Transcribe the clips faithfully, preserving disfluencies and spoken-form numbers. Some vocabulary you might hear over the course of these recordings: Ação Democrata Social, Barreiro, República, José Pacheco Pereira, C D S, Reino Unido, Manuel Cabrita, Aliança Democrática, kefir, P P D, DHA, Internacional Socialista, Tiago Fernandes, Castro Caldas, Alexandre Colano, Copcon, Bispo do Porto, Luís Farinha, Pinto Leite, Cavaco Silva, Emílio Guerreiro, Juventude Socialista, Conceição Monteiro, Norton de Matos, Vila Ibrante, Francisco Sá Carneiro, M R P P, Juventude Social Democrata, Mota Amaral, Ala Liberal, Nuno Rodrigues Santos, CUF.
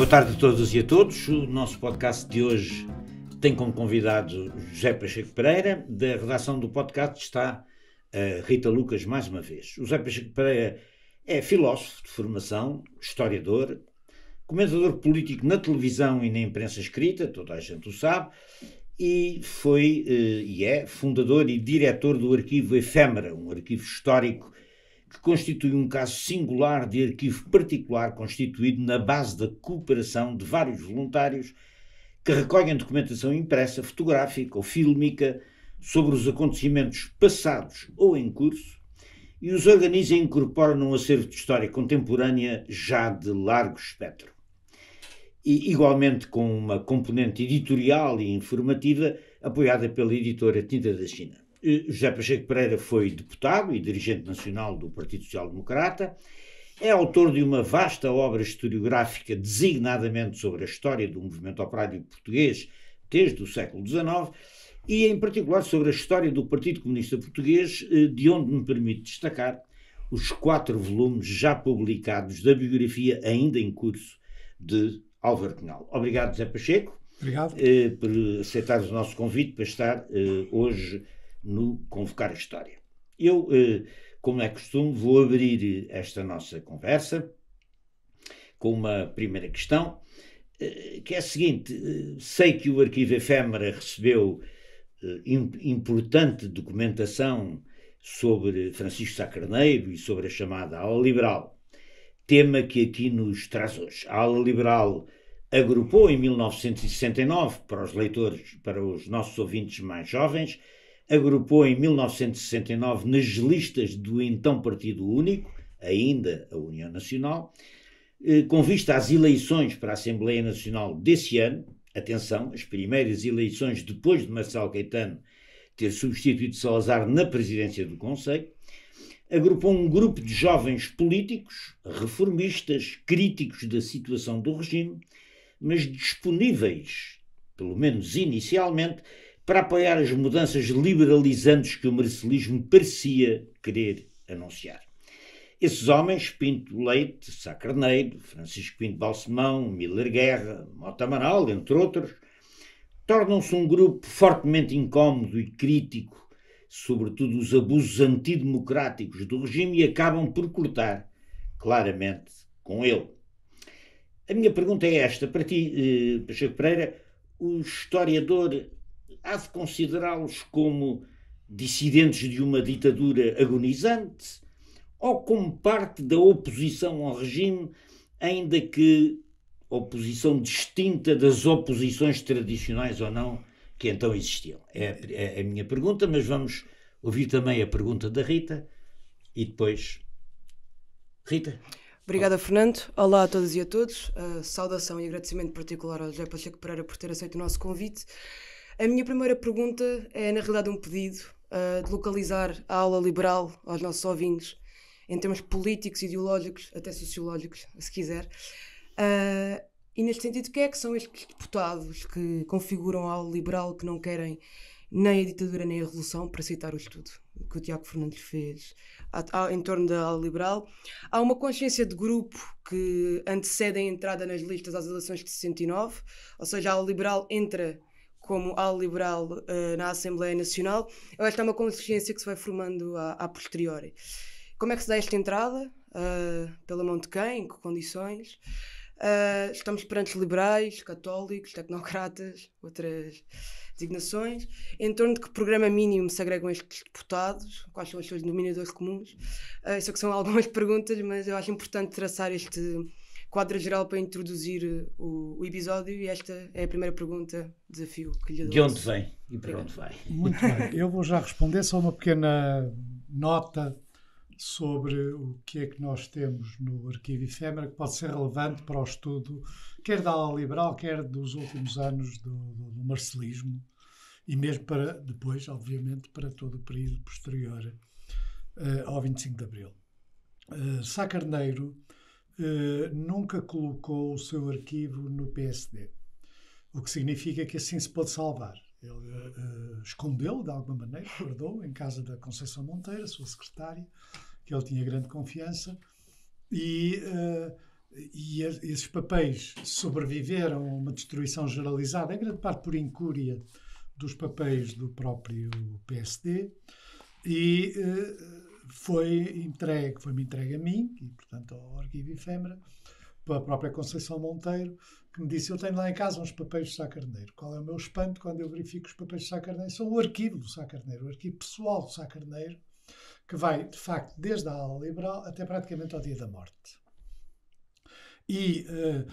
Boa tarde a todas e a todos. O nosso podcast de hoje tem como convidado José Pacheco Pereira. Da redação do podcast está a Rita Lucas mais uma vez. José Pacheco Pereira é filósofo de formação, historiador, comentador político na televisão e na imprensa escrita, toda a gente o sabe, e foi e é fundador e diretor do Arquivo Ephemera, um arquivo histórico que constitui um caso singular de arquivo particular constituído na base da cooperação de vários voluntários que recolhem documentação impressa, fotográfica ou fílmica sobre os acontecimentos passados ou em curso e os organiza e incorpora num acervo de história contemporânea já de largo espectro. E, igualmente com uma componente editorial e informativa apoiada pela editora Tinta da China. José Pacheco Pereira foi deputado e dirigente nacional do Partido Social Democrata, é autor de uma vasta obra historiográfica designadamente sobre a história do movimento operário português desde o século dezenove e em particular sobre a história do Partido Comunista Português, de onde me permite destacar os quatro volumes já publicados da biografia ainda em curso de Álvaro Cunhal. Obrigado, José Pacheco. Obrigado. Eh, por aceitar o nosso convite para estar eh, hoje no Convocar a História. Eu, como é costume, vou abrir esta nossa conversa com uma primeira questão, que é a seguinte: sei que o Arquivo Ephemera recebeu importante documentação sobre Francisco Sá Carneiro e sobre a chamada Ala Liberal, tema que aqui nos traz hoje. A Ala Liberal agrupou em mil novecentos e sessenta e nove, para os leitores, para os nossos ouvintes mais jovens, agrupou em mil novecentos e sessenta e nove nas listas do então Partido Único, ainda a União Nacional, com vista às eleições para a Assembleia Nacional desse ano, atenção, as primeiras eleições depois de Marcelo Caetano ter substituído Salazar na presidência do Conselho, agrupou um grupo de jovens políticos, reformistas, críticos da situação do regime, mas disponíveis, pelo menos inicialmente, para apoiar as mudanças liberalizantes que o marcelismo parecia querer anunciar. Esses homens, Pinto Leite, Sá Carneiro, Francisco Pinto Balsemão, Miller Guerra, Mota Amaral, entre outros, tornam-se um grupo fortemente incómodo e crítico, sobretudo os abusos antidemocráticos do regime, e acabam por cortar claramente com ele. A minha pergunta é esta, para ti, eh, Pacheco Pereira, o historiador há de considerá-los como dissidentes de uma ditadura agonizante ou como parte da oposição ao regime, ainda que oposição distinta das oposições tradicionais ou não que então existiam? É, é a minha pergunta, mas vamos ouvir também a pergunta da Rita e depois... Rita? Obrigada, Fernando. Olá a todas e a todos. Uh, saudação e agradecimento particular ao José Pacheco Pereira por ter aceito o nosso convite. A minha primeira pergunta é, na realidade, um pedido uh, de localizar a Ala Liberal aos nossos ouvintes, em termos políticos, ideológicos, até sociológicos, se quiser. Uh, e, neste sentido, quem é que são estes deputados que configuram a Ala Liberal, que não querem nem a ditadura nem a revolução, para citar o estudo que o Tiago Fernandes fez há, há, em torno da Ala Liberal? Há uma consciência de grupo que antecede a entrada nas listas às eleições de sessenta e nove, ou seja, a Ala Liberal entra como ala liberal uh, na Assembleia Nacional. Esta é uma consciência que se vai formando a, a posteriori. Como é que se dá esta entrada? Uh, pela mão de quem? Em que condições? Uh, estamos perante liberais, católicos, tecnocratas, outras designações. Em torno de que programa mínimo se agregam estes deputados? Quais são os seus denominadores comuns? Uh, isso que são algumas perguntas, mas eu acho importante traçar este quadro geral para introduzir o, o episódio, e esta é a primeira pergunta, desafio que lhe dou. De onde vem e para onde vai? Muito bem, eu vou já responder, só uma pequena nota sobre o que é que nós temos no Arquivo Ephemera, que pode ser relevante para o estudo, quer da ala liberal, quer dos últimos anos do, do marcelismo, e mesmo para depois, obviamente, para todo o período posterior uh, ao vinte e cinco de Abril. Uh, Sá Carneiro Uh, nunca colocou o seu arquivo no P S D, o que significa que assim se pode salvar. Ele uh, uh, escondeu, de alguma maneira, guardou em casa da Conceição Monteiro, a sua secretária, que ele tinha grande confiança, e uh, e esses papéis sobreviveram a uma destruição generalizada, em grande parte por incúria dos papéis do próprio P S D, e uh, foi entregue, foi-me entregue a mim, e portanto ao Arquivo Ephemera, pela própria Conceição Monteiro, que me disse: eu tenho lá em casa uns papéis de Sá Carneiro. Qual é o meu espanto quando eu verifico os papéis de Sá Carneiro? São o arquivo do Sá Carneiro, o arquivo pessoal do Sá Carneiro, que vai, de facto, desde a Ala Liberal até praticamente ao dia da morte. E uh,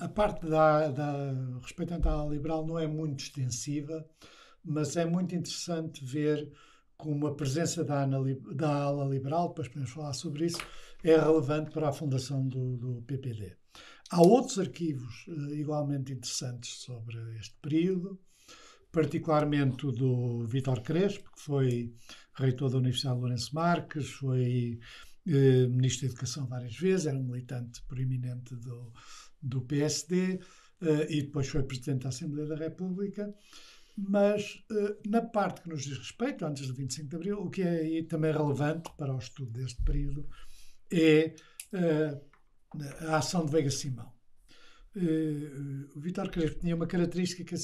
a parte da, da, respeitante à Ala Liberal não é muito extensiva, mas é muito interessante ver como a presença da, da Ala Liberal, depois podemos falar sobre isso, é relevante para a fundação do, do P P D. Há outros arquivos uh, igualmente interessantes sobre este período, particularmente o do Vítor Crespo, que foi reitor da Universidade de Lourenço Marques, foi eh, ministro da Educação várias vezes, era um militante proeminente do, do P S D, eh, e depois foi presidente da Assembleia da República. Mas eh, na parte que nos diz respeito, antes do vinte e cinco de abril, o que é aí também relevante para o estudo deste período é eh, a ação de Veiga Simão. Uh, o Vítor Crespo tinha uma característica que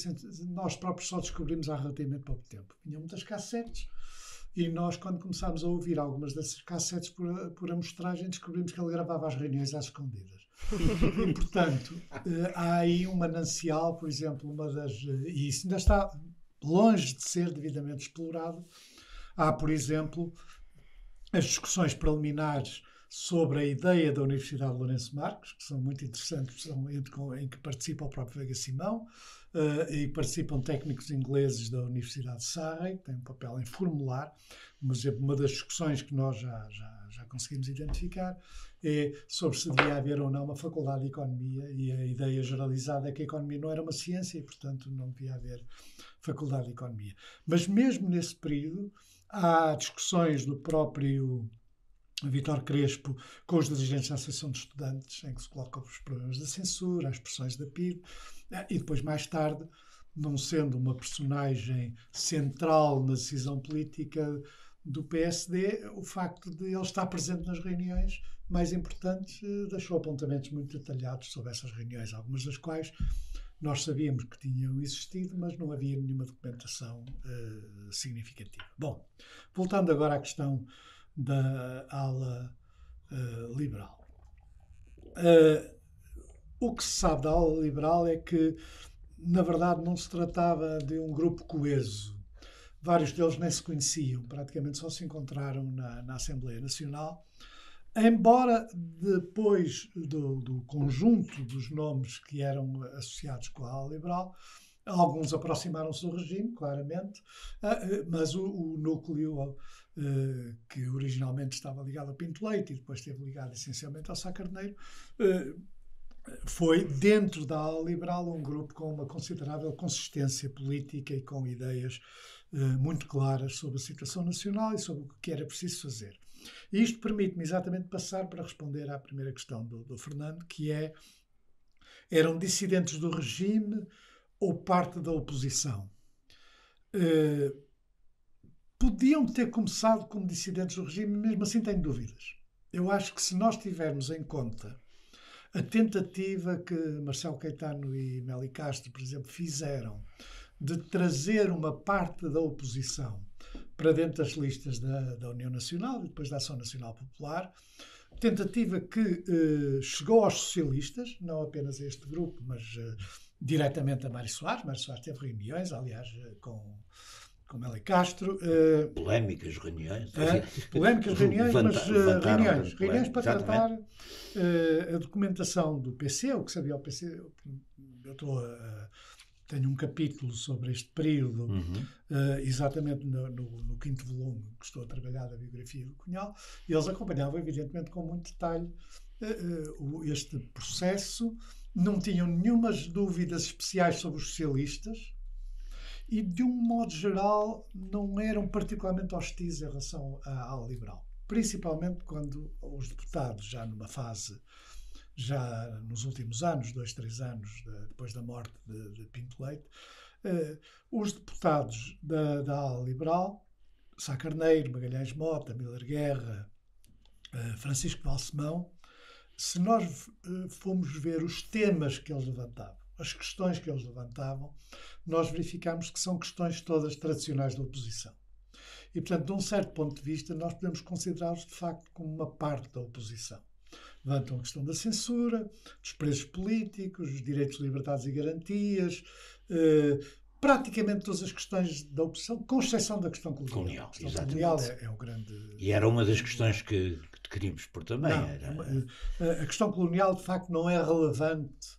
nós próprios só descobrimos há relativamente pouco tempo. Tinha muitas cassetes e nós, quando começámos a ouvir algumas dessas cassetes por, por amostragem, descobrimos que ele gravava as reuniões às escondidas. E, portanto, uh, há aí um manancial, por exemplo, uma das, uh, e isso ainda está longe de ser devidamente explorado. Há, por exemplo, as discussões preliminares sobre a ideia da Universidade de Lourenço Marques, que são muito interessantes, são em que participa o próprio Veiga Simão, uh, e participam técnicos ingleses da Universidade de Surrey, que tem um papel em formular, mas uma das discussões que nós já, já, já conseguimos identificar é sobre se devia haver ou não uma faculdade de economia, e a ideia generalizada é que a economia não era uma ciência e, portanto, não devia haver faculdade de economia. Mas mesmo nesse período há discussões do próprio Vítor Crespo com os dirigentes da Associação de Estudantes, em que se colocam os problemas da censura, as pressões da P I R, e depois mais tarde, não sendo uma personagem central na decisão política do P S D, o facto de ele estar presente nas reuniões mais importantes deixou apontamentos muito detalhados sobre essas reuniões, algumas das quais nós sabíamos que tinham existido, mas não havia nenhuma documentação uh, significativa. Bom, voltando agora à questão da ala uh, liberal. Uh, o que se sabe da ala liberal é que, na verdade, não se tratava de um grupo coeso. Vários deles nem se conheciam, praticamente só se encontraram na, na Assembleia Nacional, embora depois do, do conjunto dos nomes que eram associados com a ala liberal, alguns aproximaram-se do regime, claramente, mas o, o núcleo uh, que originalmente estava ligado ao Pinto Leite e depois esteve ligado essencialmente ao Sá Carneiro, uh, foi dentro da ala liberal um grupo com uma considerável consistência política e com ideias uh, muito claras sobre a situação nacional e sobre o que era preciso fazer. E isto permite-me exatamente passar para responder à primeira questão do, do Fernando, que é: eram dissidentes do regime ou parte da oposição? Uh, podiam ter começado como dissidentes do regime, mesmo assim tenho dúvidas. Eu acho que se nós tivermos em conta a tentativa que Marcelo Caetano e Melo e Castro, por exemplo, fizeram de trazer uma parte da oposição para dentro das listas da, da União Nacional e depois da Ação Nacional Popular, tentativa que uh, chegou aos socialistas, não apenas a este grupo, mas Uh, diretamente a Mário Soares. Mário Soares teve reuniões, aliás, com, com Melo e Castro. Uh, polémicas reuniões. Uh, polémicas reuniões, mas uh, reuniões, reuniões para tratar uh, a documentação do P C, o que sabia o P C. Eu estou a, tenho um capítulo sobre este período, uhum. uh, exatamente no, no, no quinto volume que estou a trabalhar da biografia do Cunhal, e eles acompanhavam, evidentemente, com muito detalhe uh, uh, este processo. Não tinham nenhumas dúvidas especiais sobre os socialistas e, de um modo geral, não eram particularmente hostis em relação à ala liberal. Principalmente quando os deputados, já numa fase, já nos últimos anos, dois, três anos, depois da morte de, de Pinto Leite, eh, os deputados da, da ala liberal, Sá Carneiro, Magalhães Mota, Miller Guerra, eh, Francisco Balsemão, se nós formos ver os temas que eles levantavam, as questões que eles levantavam, nós verificamos que são questões todas tradicionais da oposição. E, portanto, de um certo ponto de vista, nós podemos considerá-los, de facto, como uma parte da oposição. Levantam a questão da censura, dos presos políticos, dos direitos, liberdades e garantias, eh, praticamente todas as questões da oposição, com exceção da questão colonial. A questão colonial é, é o grande... E era uma das questões que, que queríamos pôr também. Não, era... A questão colonial, de facto, não é relevante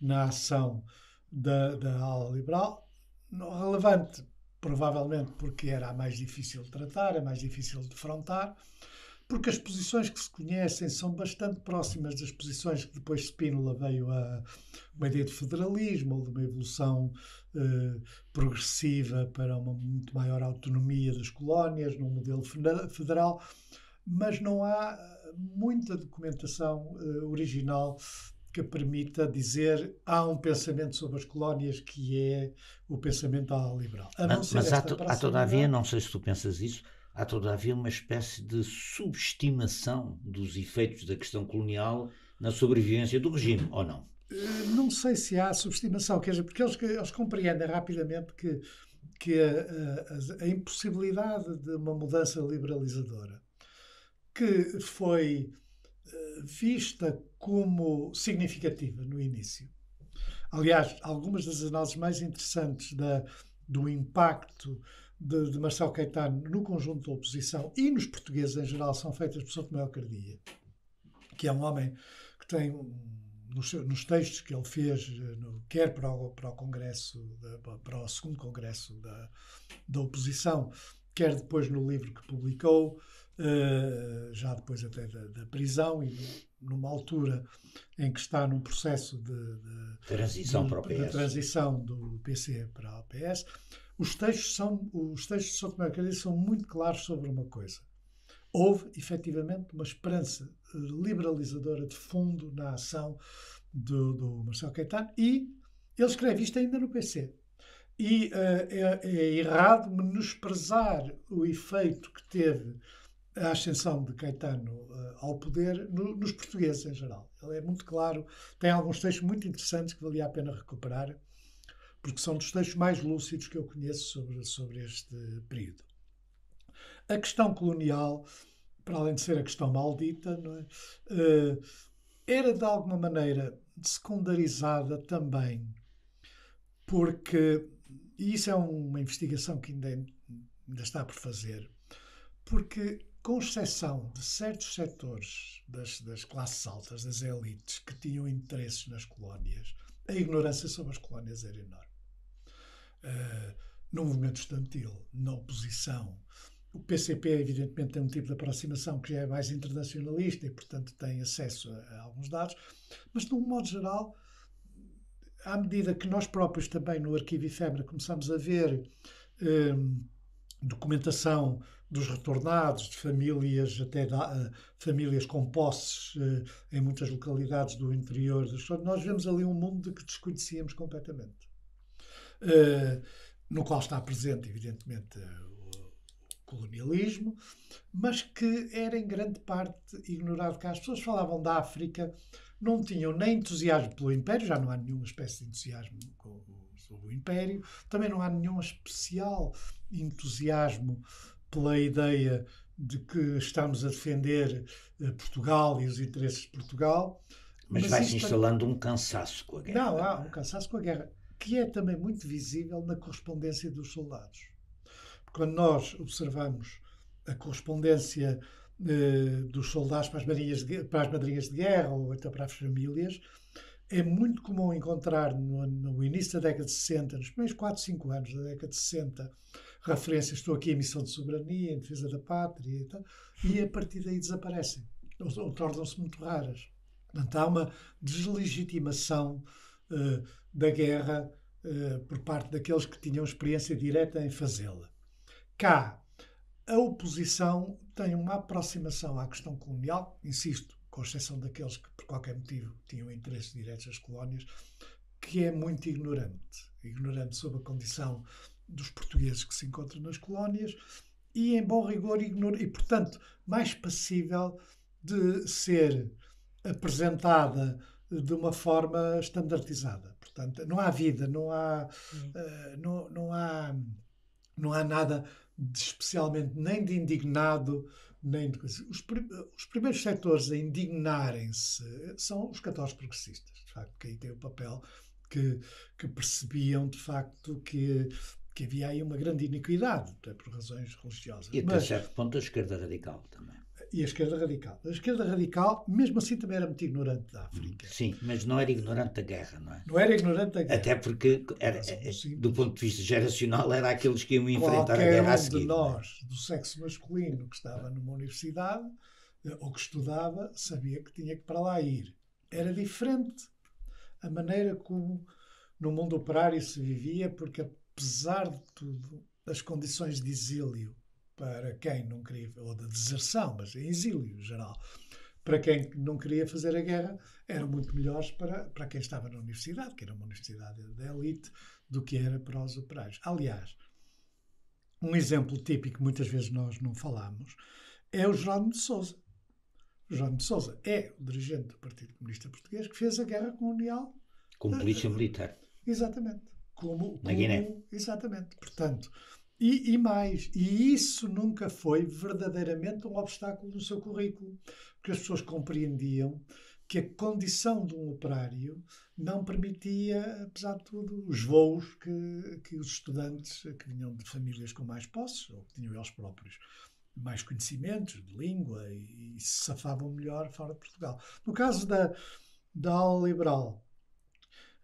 na ação da, da ala liberal. Não é relevante, provavelmente, porque era a mais difícil de tratar, a mais difícil de defrontar, porque as posições que se conhecem são bastante próximas das posições que depois Spínola veio a uma ideia de federalismo ou de uma evolução eh, progressiva para uma muito maior autonomia das colónias num modelo federal, mas não há muita documentação eh, original que permita dizer há um pensamento sobre as colónias que é o pensamento da ala liberal. Mas, mas há, há todavia, não sei se tu pensas isso, há todavia uma espécie de subestimação dos efeitos da questão colonial na sobrevivência do regime, ou não? Não sei se há subestimação, quer dizer, porque eles, eles compreendem rapidamente que, que a, a, a impossibilidade de uma mudança liberalizadora, que foi vista como significativa no início. Aliás, algumas das análises mais interessantes da, do impacto De, de Marcelo Caetano no conjunto da oposição e nos portugueses em geral são feitas por São Tomé Cardia, que é um homem que tem nos, nos textos que ele fez no, quer para o, para o Congresso para o segundo Congresso da, da oposição, quer depois no livro que publicou uh, já depois até da, da prisão e no, numa altura em que está num processo de, de, transição, de, para o P S. De transição do P C para o P S. Os textos, são, os textos de São Tomé e Príncipe são muito claros sobre uma coisa. Houve, efetivamente, uma esperança liberalizadora de fundo na ação do, do Marcelo Caetano e ele escreve isto ainda no P C. E uh, é, é errado menosprezar o efeito que teve a ascensão de Caetano uh, ao poder no, nos portugueses em geral. Ele é muito claro, tem alguns textos muito interessantes que valia a pena recuperar, porque são dos textos mais lúcidos que eu conheço sobre, sobre este período. A questão colonial, para além de ser a questão maldita, não é? uh, era de alguma maneira secundarizada também, porque, e isso é uma investigação que ainda, ainda está por fazer, porque, com exceção de certos setores das, das classes altas, das elites, que tinham interesses nas colónias, a ignorância sobre as colónias era enorme. Uh, no movimento estudantil, na oposição, o P C P evidentemente tem um tipo de aproximação que já é mais internacionalista e portanto tem acesso a, a alguns dados, mas de um modo geral, à medida que nós próprios também no Arquivo Ephemera começamos a ver um, documentação dos retornados, de famílias, até da, uh, famílias com posses uh, em muitas localidades do interior, nós vemos ali um mundo de que desconhecíamos completamente. Uh, no qual está presente, evidentemente, o colonialismo, mas que era em grande parte ignorado, que as pessoas falavam da África, não tinham nem entusiasmo pelo Império, já não há nenhuma espécie de entusiasmo com, sobre o Império, também não há nenhum especial entusiasmo pela ideia de que estamos a defender uh, Portugal e os interesses de Portugal. Mas, mas vai-se instalando um cansaço com a guerra. Não, há um cansaço com a guerra, que é também muito visível na correspondência dos soldados. Quando nós observamos a correspondência uh, dos soldados para as, madrinhas de, para as madrinhas de guerra ou até para as famílias, é muito comum encontrar no, no início da década de sessenta, nos primeiros quatro, cinco anos da década de sessenta, referências, estou aqui em missão de soberania, em defesa da pátria e tal, e a partir daí desaparecem, ou, ou tornam-se muito raras. Portanto, há uma deslegitimação uh, da guerra uh, por parte daqueles que tinham experiência direta em fazê-la. Cá, a oposição tem uma aproximação à questão colonial, insisto, com exceção daqueles que por qualquer motivo tinham interesses diretos às colónias, que é muito ignorante, ignorante sobre a condição dos portugueses que se encontram nas colónias e, em bom rigor, ignora, e, portanto, mais passível de ser apresentada de uma forma estandartizada. Portanto, não há vida, não há, uh, não, não há, não há nada de especialmente nem de indignado, nem de coisa. Os, prim os primeiros setores a indignarem-se são os católicos progressistas, de facto, que aí tem o papel que, que percebiam, de facto, que, que havia aí uma grande iniquidade, até por razões religiosas. E até certo ponto a esquerda radical também. E a esquerda radical. A esquerda radical, mesmo assim, também era muito ignorante da África. Sim, mas não era ignorante da guerra, não é? Não era ignorante da guerra. Até porque, era, do ponto de vista geracional, era aqueles que iam enfrentar Qualquer a guerra um a seguir. De nós, do sexo masculino, que estava numa universidade, ou que estudava, sabia que tinha que para lá ir. Era diferente a maneira como no mundo operário se vivia, porque, apesar de tudo, as condições de exílio, para quem não queria, ou de deserção, mas em exílio geral, para quem não queria fazer a guerra, eram muito melhores para, para quem estava na universidade, que era uma universidade da elite, do que era para os operários. Aliás, um exemplo típico que muitas vezes nós não falamos é o João de Sousa. O João de Sousa é o dirigente do Partido Comunista Português que fez a guerra colonial. Como polícia militar. Exatamente. Como, na Guiné. Exatamente. Portanto... E, e mais, e isso nunca foi verdadeiramente um obstáculo no seu currículo, porque as pessoas compreendiam que a condição de um operário não permitia, apesar de tudo, os voos que, que os estudantes, que vinham de famílias com mais posses, ou que tinham eles próprios mais conhecimentos de língua, e, e se safavam melhor fora de Portugal. No caso da, da Ala Liberal,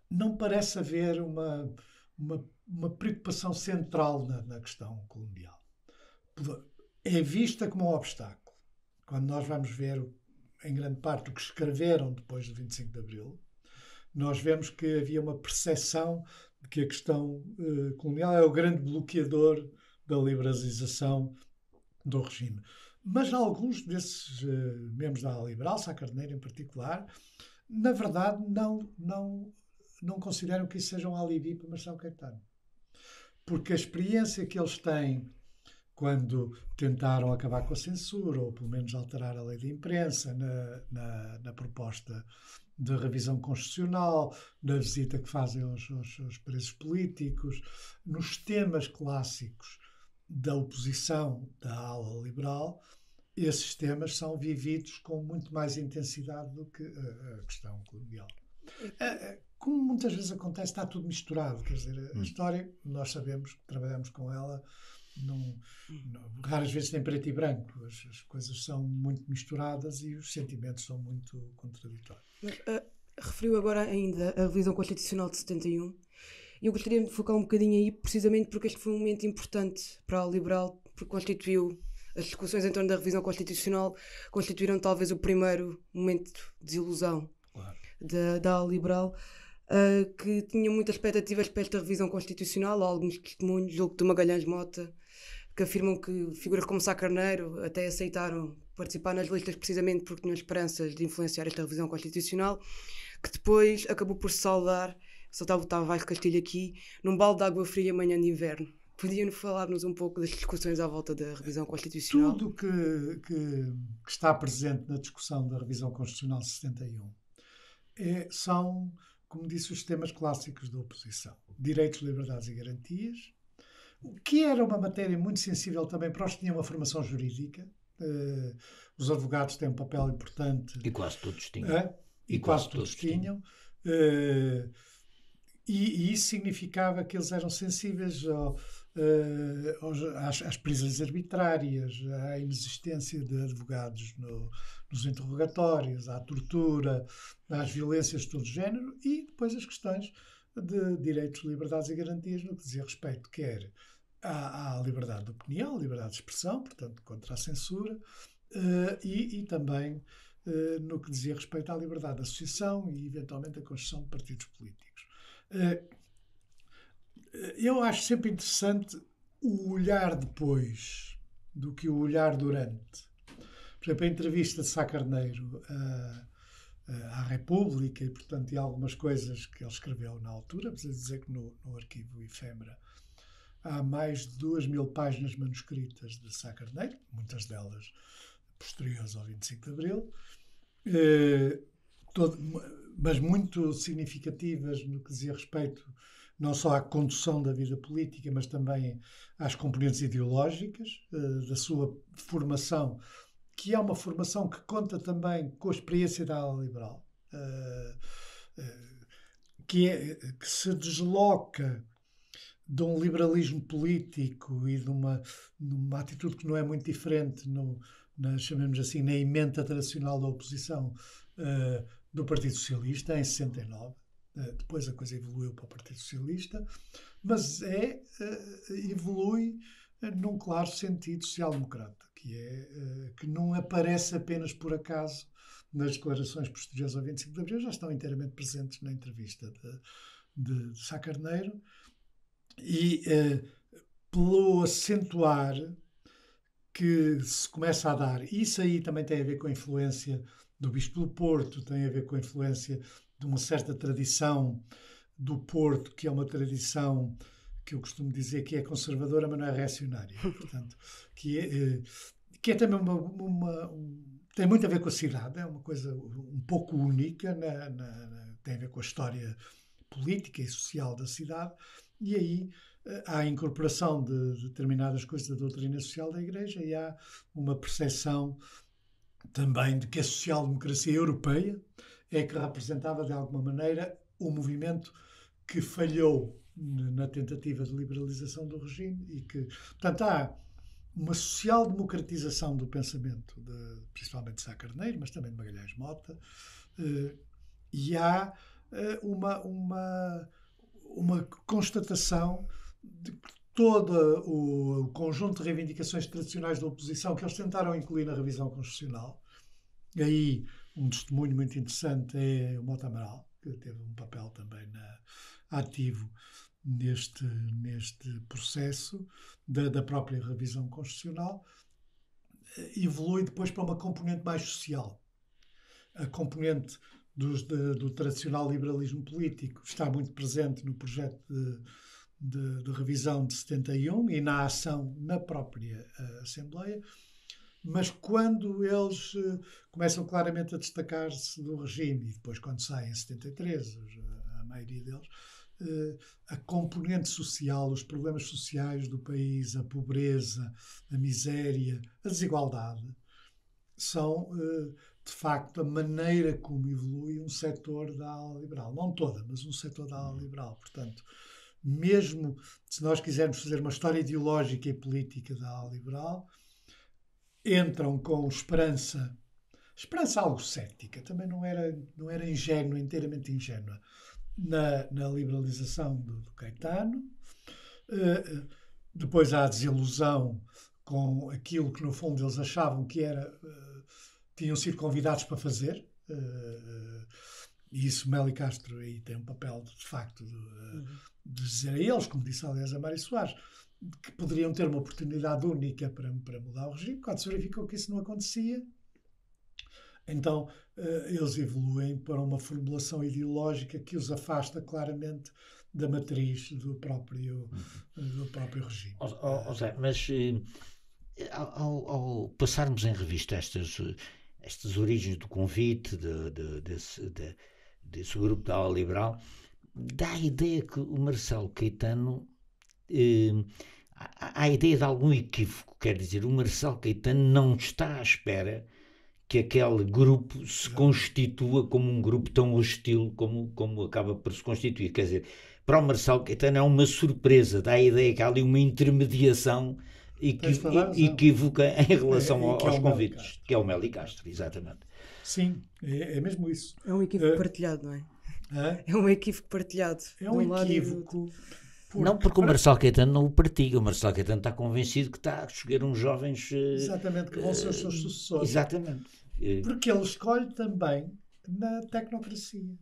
não parece haver uma... uma uma preocupação central na, na questão colonial. É vista como um obstáculo. Quando nós vamos ver, em grande parte, o que escreveram depois do vinte e cinco de Abril, nós vemos que havia uma percepção de que a questão eh, colonial é o grande bloqueador da liberalização do regime. Mas alguns desses eh, membros da Ala Liberal, Sá Carneiro em particular, na verdade não, não, não consideram que isso seja um alívio para Marcelo Caetano. Porque a experiência que eles têm quando tentaram acabar com a censura, ou pelo menos alterar a lei de imprensa, na, na, na proposta de revisão constitucional, na visita que fazem aos, aos, aos presos políticos, nos temas clássicos da oposição da Ala Liberal, esses temas são vividos com muito mais intensidade do que a, a questão colonial. Como muitas vezes acontece, está tudo misturado. Quer dizer, a hum. história, nós sabemos, trabalhamos com ela, num, num, raras vezes em preto e branco. As, as coisas são muito misturadas e os sentimentos são muito contraditórios. Mas, uh, referiu agora ainda a revisão constitucional de setenta e um. Eu gostaria de focar um bocadinho aí, precisamente porque este foi um momento importante para a Ala Liberal, porque constituiu... As discussões em torno da revisão constitucional constituíram talvez o primeiro momento de desilusão claro. da, da Ala Liberal. Uh, que tinham muitas expectativas para esta revisão constitucional. Há alguns testemunhos, julgo de Magalhães Mota, que afirmam que figuras como Sá Carneiro até aceitaram participar nas listas precisamente porque tinham esperanças de influenciar esta revisão constitucional, que depois acabou por se saldar, saltava o Tavares Castilho aqui, num balde de água fria manhã de inverno. Podiam falar-nos um pouco das discussões à volta da revisão constitucional? Tudo que, que, que está presente na discussão da revisão constitucional de setenta e um é, são... como disse, os temas clássicos da oposição. Direitos, liberdades e garantias, o que era uma matéria muito sensível também para os que tinham uma formação jurídica. Uh, os advogados têm um papel importante. E quase todos tinham. Uh, e, e quase, quase todos, todos tinham. tinham. Uh, e, e isso significava que eles eram sensíveis ao, uh, às, às prisões arbitrárias, à inexistência de advogados no... nos interrogatórios, à tortura, às violências de todo género e depois as questões de direitos, liberdades e garantias no que dizia respeito quer à, à liberdade de opinião, liberdade de expressão, portanto, contra a censura, uh, e, e também uh, no que dizia respeito à liberdade de associação e, eventualmente, à construção de partidos políticos. Uh, eu acho sempre interessante o olhar depois do que o olhar durante. Por exemplo, a entrevista de Sá Carneiro à, à República e, portanto, e algumas coisas que ele escreveu na altura, preciso dizer que no, no Arquivo Ephemera há mais de duas mil páginas manuscritas de Sá Carneiro, muitas delas posteriores ao vinte e cinco de Abril, todo, mas muito significativas no que dizia respeito não só à condução da vida política, mas também às componentes ideológicas, uh, da sua formação, que é uma formação que conta também com a experiência da ala liberal, uh, uh, que, é, que se desloca de um liberalismo político e de uma, de uma atitude que não é muito diferente, no, na, chamemos assim, na emenda tradicional da oposição uh, do Partido Socialista, em sessenta e nove. Depois a coisa evoluiu para o Partido Socialista, mas é, evolui num claro sentido social-democrata, que, é, que não aparece apenas por acaso nas declarações posteriores ao vinte e cinco de abril, já estão inteiramente presentes na entrevista de, de Sá Carneiro, e eh, pelo acentuar que se começa a dar. Isso aí também tem a ver com a influência do Bispo do Porto, tem a ver com a influência de uma certa tradição do Porto, que é uma tradição que eu costumo dizer que é conservadora, mas não é reacionária. Portanto, que, é, que é também uma, uma, um, tem muito a ver com a cidade, é uma coisa um pouco única, na, na, na, tem a ver com a história política e social da cidade, e aí há a incorporação de determinadas coisas da doutrina social da Igreja e há uma percepção também de que a social-democracia europeia é que representava, de alguma maneira, o movimento que falhou na tentativa de liberalização do regime e que, portanto, há uma social-democratização do pensamento, de, principalmente de Sá Carneiro, mas também de Magalhães Mota, e há uma, uma, uma constatação de que todo o conjunto de reivindicações tradicionais da oposição que eles tentaram incluir na revisão constitucional, aí... Um testemunho muito interessante é o Mota Amaral, que teve um papel também na, ativo neste, neste processo da, da própria revisão constitucional. Evolui depois para uma componente mais social. A componente dos, de, do tradicional liberalismo político está muito presente no projeto de, de, de revisão de setenta e um e na ação na própria Assembleia. Mas quando eles uh, começam claramente a destacar-se do regime, e depois quando saem em setenta e três, a, a maioria deles, uh, a componente social, os problemas sociais do país, a pobreza, a miséria, a desigualdade, são, uh, de facto, a maneira como evolui um setor da ala liberal. Não toda, mas um setor da ala liberal. Portanto, mesmo se nós quisermos fazer uma história ideológica e política da ala liberal, entram com esperança, esperança algo cética, também não era, não era ingênua, inteiramente ingênua, na, na liberalização do, do Caetano. Uh, depois há a desilusão com aquilo que, no fundo, eles achavam que era, uh, tinham sido convidados para fazer. Uh, e isso, Melo e Castro aí tem um papel, de, de facto, de, uhum. de dizer a eles, como disse, aliás, a Mário Soares, que poderiam ter uma oportunidade única para, para mudar o regime. Quando se verificou que isso não acontecia, então uh, eles evoluem para uma formulação ideológica que os afasta claramente da matriz do próprio, do próprio regime. Oh, oh, José, mas uh, ao, ao passarmos em revista estas, estas origens do convite de, de, desse, de, desse grupo da ala liberal, dá a ideia que o Marcelo Caetano... Uh, há a ideia de algum equívoco, quer dizer, o Marcelo Caetano não está à espera que aquele grupo se constitua como um grupo tão hostil como, como acaba por se constituir, quer dizer, para o Marcelo Caetano é uma surpresa, dá a ideia que há ali uma intermediação equi equívoca em relação é, é, é, aos é convites, que é o Melo e Castro, exatamente. Sim, é, é mesmo isso. É um equívoco uh, partilhado, não é? Uh, é um equívoco partilhado. É um, um equívoco... Porque, não, porque o Marcelo Caetano não o partilha, o Marcelo Caetano está convencido que está a escolher uns jovens... Exatamente, que vão ser os seus sucessores. Exatamente. Porque ele escolhe também na tecnocracia.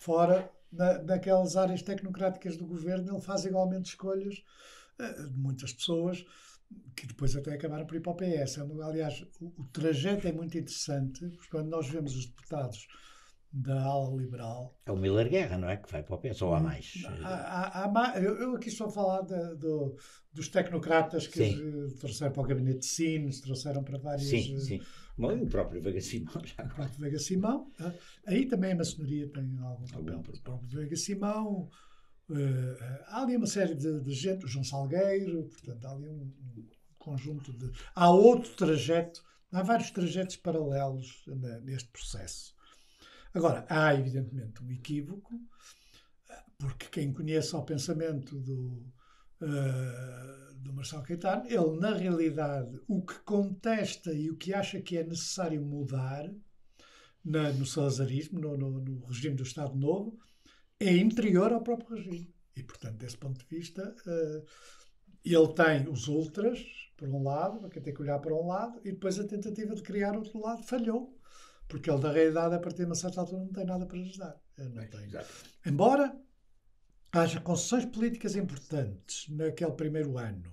Fora da, daquelas áreas tecnocráticas do governo, ele faz igualmente escolhas de muitas pessoas que depois até acabaram por ir para o P S. Aliás, o, o trajeto é muito interessante, porque quando nós vemos os deputados da ala liberal. É o Miller Guerra, não é? Que vai para o P S, ou há mais? Há, há, há mais. Eu, eu aqui estou a falar de, do, dos tecnocratas que sim. trouxeram para o gabinete de Sines, trouxeram para vários... Sim, sim. Bom, o próprio Veiga Simão. Já o próprio Veiga Simão. Aí também a maçonaria tem algum papel. Algum o próprio Veiga Simão. Há ali uma série de, de gente, o João Salgueiro, portanto, há ali um, um conjunto de... Há outro trajeto, há vários trajetos paralelos neste processo. Agora, há evidentemente um equívoco, porque quem conhece o pensamento do, uh, do Marcelo Caetano, ele na realidade o que contesta e o que acha que é necessário mudar na, no salazarismo, no, no, no regime do Estado Novo, é interior ao próprio regime. E, portanto, desse ponto de vista, uh, ele tem os ultras, por um lado, que tem que olhar para um lado, e depois a tentativa de criar outro lado falhou. Porque ele, na realidade, a partir de uma certa altura, não tem nada para lhes dar. Não tem. Embora haja concessões políticas importantes naquele primeiro ano,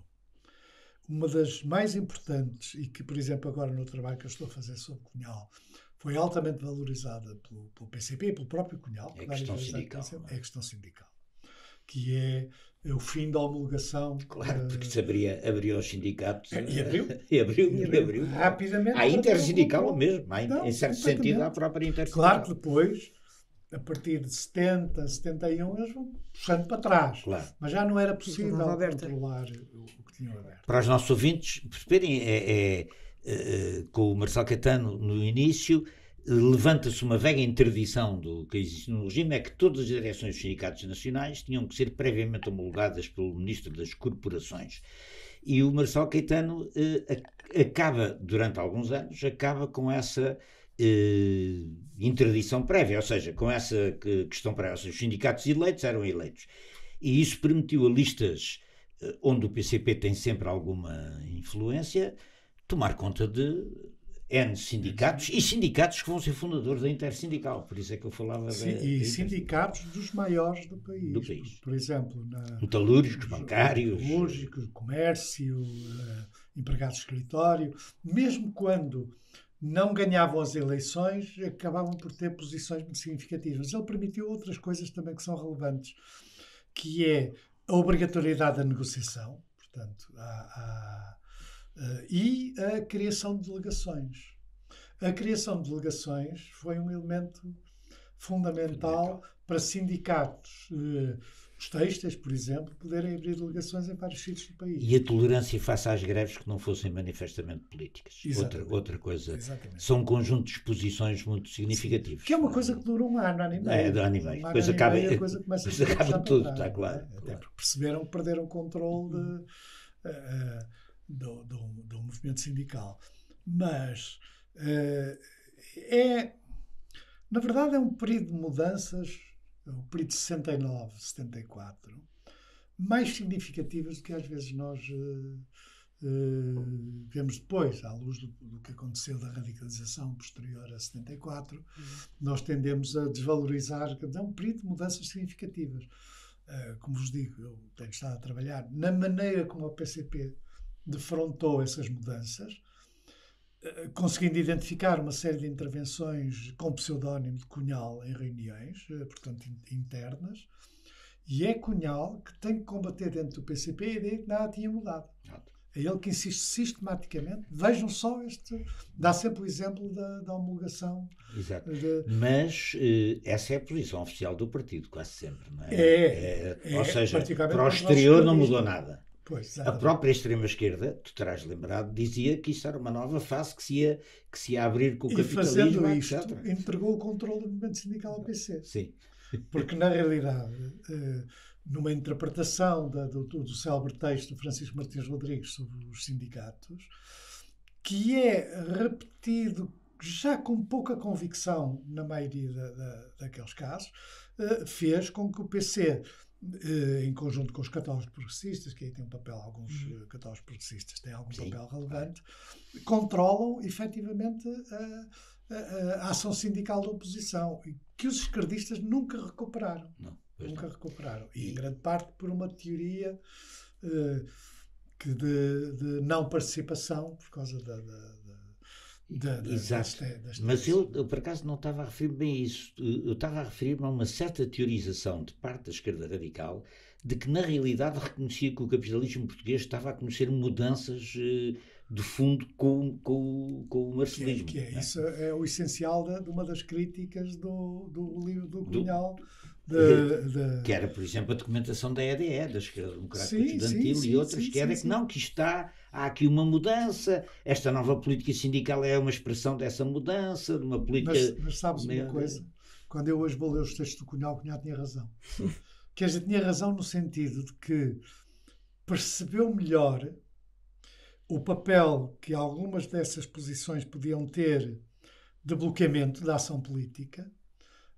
uma das mais importantes, e que, por exemplo, agora no trabalho que eu estou a fazer sobre Cunhal, foi altamente valorizada pelo, pelo P C P e pelo próprio Cunhal, que é a questão sindical, é a questão sindical, que é o fim da homologação. Claro, porque se abria, abriu os sindicatos. E abriu. E abriu, e abriu, e abriu. Rapidamente. Há intersindical mesmo, há, não, em certo sentido, há a própria intersindical. Claro que depois, a partir de setenta, setenta e um, eles vão puxando para trás. Claro. Mas já não era possível controlar o que tinham aberto. Para os nossos ouvintes, perceberem, é, é, é, com o Marcelo Caetano no início, levanta-se uma vaga interdição do que existe no regime, é que todas as direções dos sindicatos nacionais tinham que ser previamente homologadas pelo Ministro das Corporações. E o Marcelo Caetano eh, acaba, durante alguns anos, acaba com essa eh, interdição prévia, ou seja, com essa que, questão prévia. Ou seja, os sindicatos eleitos eram eleitos. E isso permitiu a listas eh, onde o P C P tem sempre alguma influência tomar conta de... N sindicatos e sindicatos que vão ser fundadores da Intersindical, por isso é que eu falava... Sim, da, e da sindicatos dos maiores do país. Do país. Por, por exemplo... Na, metalúrgicos, bancários... Metalúrgicos, comércio, uh, empregados de escritório... Mesmo quando não ganhavam as eleições, acabavam por ter posições muito significativas. Ele permitiu outras coisas também que são relevantes, que é a obrigatoriedade da negociação, portanto, a... a Uh, e a criação de delegações. A criação de delegações foi um elemento fundamental, fundamental. para sindicatos, uh, os textos, por exemplo, poderem abrir delegações em vários sítios do país. E a tolerância face às greves que não fossem manifestamente políticas. Outra, outra coisa. Exatamente. São um conjunto de exposições muito significativas. Que é uma coisa que durou um ano, um ano e meio. É, de ano e meio. Depois acaba, a coisa começa depois a acaba tudo, está claro. Né? Claro. Até porque perceberam que perderam o controle de... Uh, Do, do, do movimento sindical, mas uh, é, na verdade, é um período de mudanças, o um período de sessenta e nove, setenta e quatro, mais significativas do que às vezes nós uh, uh, vemos depois, à luz do, do que aconteceu da radicalização posterior a setenta e quatro, uhum. Nós tendemos a desvalorizar, é um período de mudanças significativas. Uh, como vos digo, eu tenho estado a trabalhar na maneira como o P C P defrontou essas mudanças, conseguindo identificar uma série de intervenções com pseudónimo de Cunhal em reuniões, portanto, internas, e é Cunhal que tem que combater dentro do P C P a ideia que nada tinha mudado. É ele que insiste sistematicamente. Vejam só este... Dá sempre o exemplo da, da homologação. Exato. De... Mas uh, essa é a posição oficial do partido, quase sempre, não é? É. é, é ou seja, para o exterior não mudou nada. Pois, a própria extrema-esquerda, tu terás lembrado, dizia que isto era uma nova fase que se ia, que se ia abrir com o e capitalismo, fazendo isto, etcétera. Entregou o controle do movimento sindical ao P C. Sim. Porque, na realidade, numa interpretação da, do, do célebre texto do Francisco Martins Rodrigues sobre os sindicatos, que é repetido já com pouca convicção na maioria da, da, daqueles casos, fez com que o P C... em conjunto com os católicos progressistas, que aí tem um papel, alguns uhum. católicos progressistas têm algum Sim, papel relevante, claro. Controlam efetivamente a, a, a ação sindical da oposição, que os esquerdistas nunca recuperaram. Não, nunca não. recuperaram. E, e em grande parte por uma teoria uh, que de, de não participação, por causa da, da, da, Da, da, Exato, desta, desta mas eu, eu por acaso não estava a referir bem a isso, eu estava a referir-me a uma certa teorização de parte da esquerda radical de que na realidade reconhecia que o capitalismo português estava a conhecer mudanças eh, de fundo com, com, com o marcelismo. Que é, que é, é? Isso é o essencial de, de uma das críticas do, do livro do Cunhal. De, de... Que era, por exemplo, a documentação da E D E, da esquerda democrática estudantil e outras, sim, que era sim, que sim. não, que está, há aqui uma mudança, esta nova política sindical é uma expressão dessa mudança, de uma política... Mas, mas sabes uma é... coisa? Quando eu hoje vou ler os textos do Cunhal, o Cunhal tinha razão. Quer dizer, tinha razão no sentido de que percebeu melhor o papel que algumas dessas posições podiam ter de bloqueamento da ação política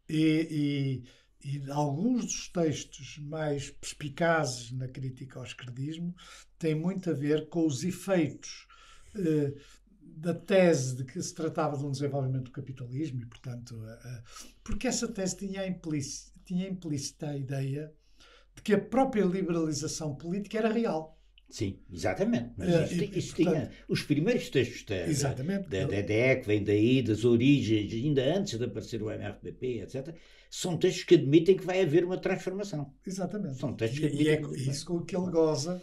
e... e E alguns dos textos mais perspicazes na crítica ao esquerdismo têm muito a ver com os efeitos eh, da tese de que se tratava de um desenvolvimento do capitalismo, e, portanto, a, a, porque essa tese tinha implícita, tinha implícita a ideia de que a própria liberalização política era real. Sim, exatamente. Mas é, isso, e, isso portanto, tinha os primeiros textos da E D E, que vem daí, das origens, ainda antes de aparecer o M R P P, etcétera, são textos que admitem que vai haver uma transformação. Exatamente. São textos que admitem. E, e é isso com que ele goza,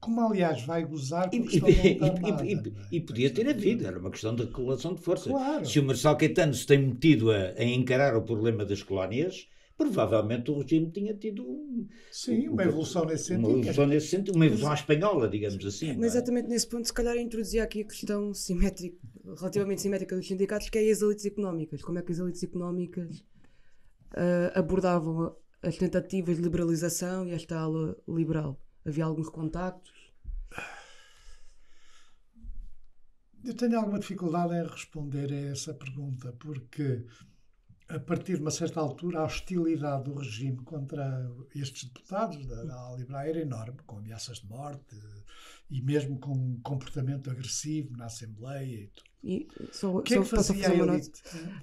como aliás vai gozar com a questão da e, e, e, e podia ter havido, era uma questão de correlação de forças. Claro. Se o Marcelo Caetano se tem metido a, a encarar o problema das colónias, provavelmente o regime tinha tido um, Sim, um, uma evolução nesse sentido. Uma evolução nesse sentido, uma evolução espanhola, digamos assim. Mas exatamente nesse ponto, se calhar, introduzia aqui a questão simétrica, relativamente simétrica dos sindicatos, que é as elites económicas. Como é que as elites económicas uh, abordavam as tentativas de liberalização e esta ala liberal? Havia alguns contactos? Eu tenho alguma dificuldade em responder a essa pergunta, porque... a partir de uma certa altura, a hostilidade do regime contra estes deputados da, da Ala Liberal era enorme, com ameaças de morte e mesmo com um comportamento agressivo na Assembleia e tudo. E só, o que só é que fazia a elite?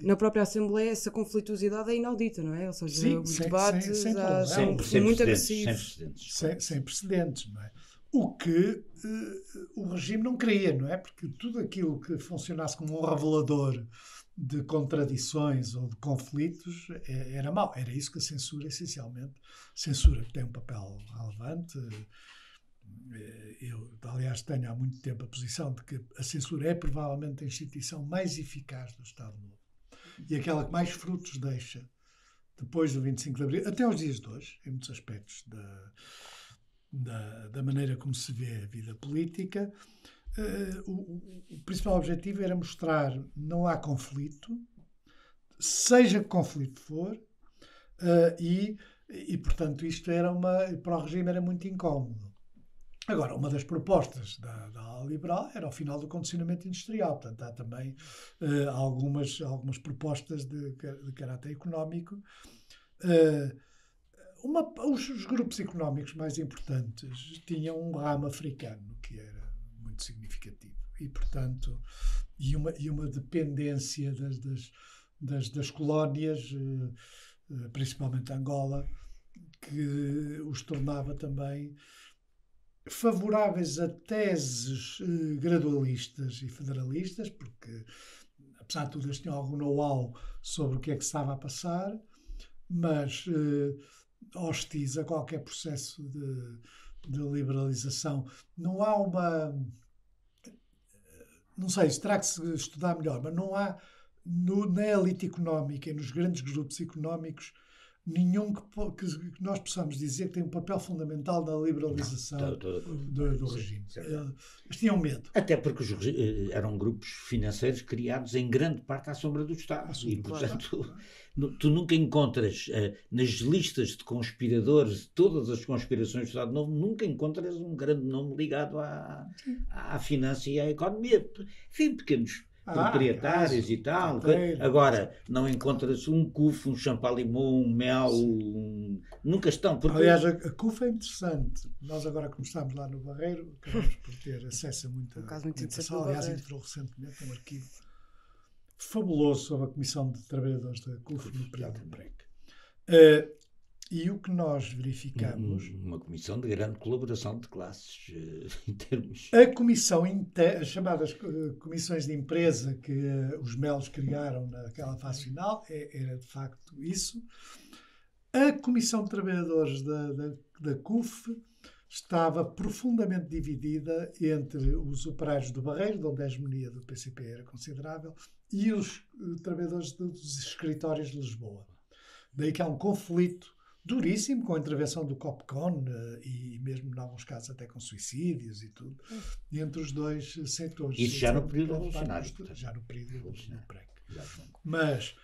Na própria Assembleia, essa conflituosidade é inaudita, não é? Ou seja, sim, os sem, debates sem, sem há, são sem, muito agressivos. Sem precedentes. Sem, sem precedentes, não é? O que uh, o regime não queria, não é? Porque tudo aquilo que funcionasse como um revelador de contradições ou de conflitos era mau. Era isso que a censura, essencialmente, censura que tem um papel relevante. Eu, aliás, tenho há muito tempo a posição de que a censura é provavelmente a instituição mais eficaz do Estado Novo e aquela que mais frutos deixa depois do vinte e cinco de abril, até aos dias de hoje, em muitos aspectos da, da, da maneira como se vê a vida política. Uh, o, o principal objetivo era mostrar não há conflito, seja que conflito for, uh, e, e, portanto, isto era uma, para o regime era muito incómodo. Agora, uma das propostas da, da Ala Liberal era o final do condicionamento industrial, portanto, há também uh, algumas, algumas propostas de, de caráter económico. Uh, uma, os, os grupos económicos mais importantes tinham um ramo africano, que era muito significativo e, portanto, e uma, e uma dependência das, das, das, das colónias, principalmente Angola, que os tornava também favoráveis a teses gradualistas e federalistas, porque, apesar de tudo, eles tinham algum know-how sobre o que é que estava a passar, mas hostis a qualquer processo de de liberalização. Não há uma... Não sei, isso terá que se estudar melhor, mas não há no, na elite económica e nos grandes grupos económicos nenhum que, que nós possamos dizer que tem um papel fundamental na liberalização não, do, do, do, do regime. Eles tinham medo. Até porque os, eram grupos financeiros criados em grande parte à sombra do Estado. Sombra e, portanto, claro. tu, tu nunca encontras uh, nas listas de conspiradores, todas as conspirações do Estado Novo, nunca encontras um grande nome ligado à, à finança e à economia. Enfim, pequenos... Ah, proprietários e tal. Inteiro. Agora, não encontra-se um C U F, um champalimau, um mel, um... nunca estão. Porque... Aliás, a, a C U F é interessante. Nós agora começámos lá no Barreiro, acabamos por ter acesso a muita documentação. Um aliás, entrou recentemente um arquivo fabuloso sobre a Comissão de Trabalhadores da C U F no período de break. Uh, E o que nós verificamos... Uma comissão de grande colaboração de classes, em termos... A comissão, inter... as chamadas comissões de empresa que os Melos criaram naquela fase final, era de facto isso. A comissão de trabalhadores da, da, da C U F estava profundamente dividida entre os operários do Barreiro, onde a hegemonia do P C P era considerável, e os trabalhadores dos escritórios de Lisboa. Daí que há um conflito duríssimo, com a intervenção do COPCON e mesmo, em alguns casos, até com suicídios e tudo, entre os dois setores. Isso já no período revolucionário. Já no período revolucionário. Mas,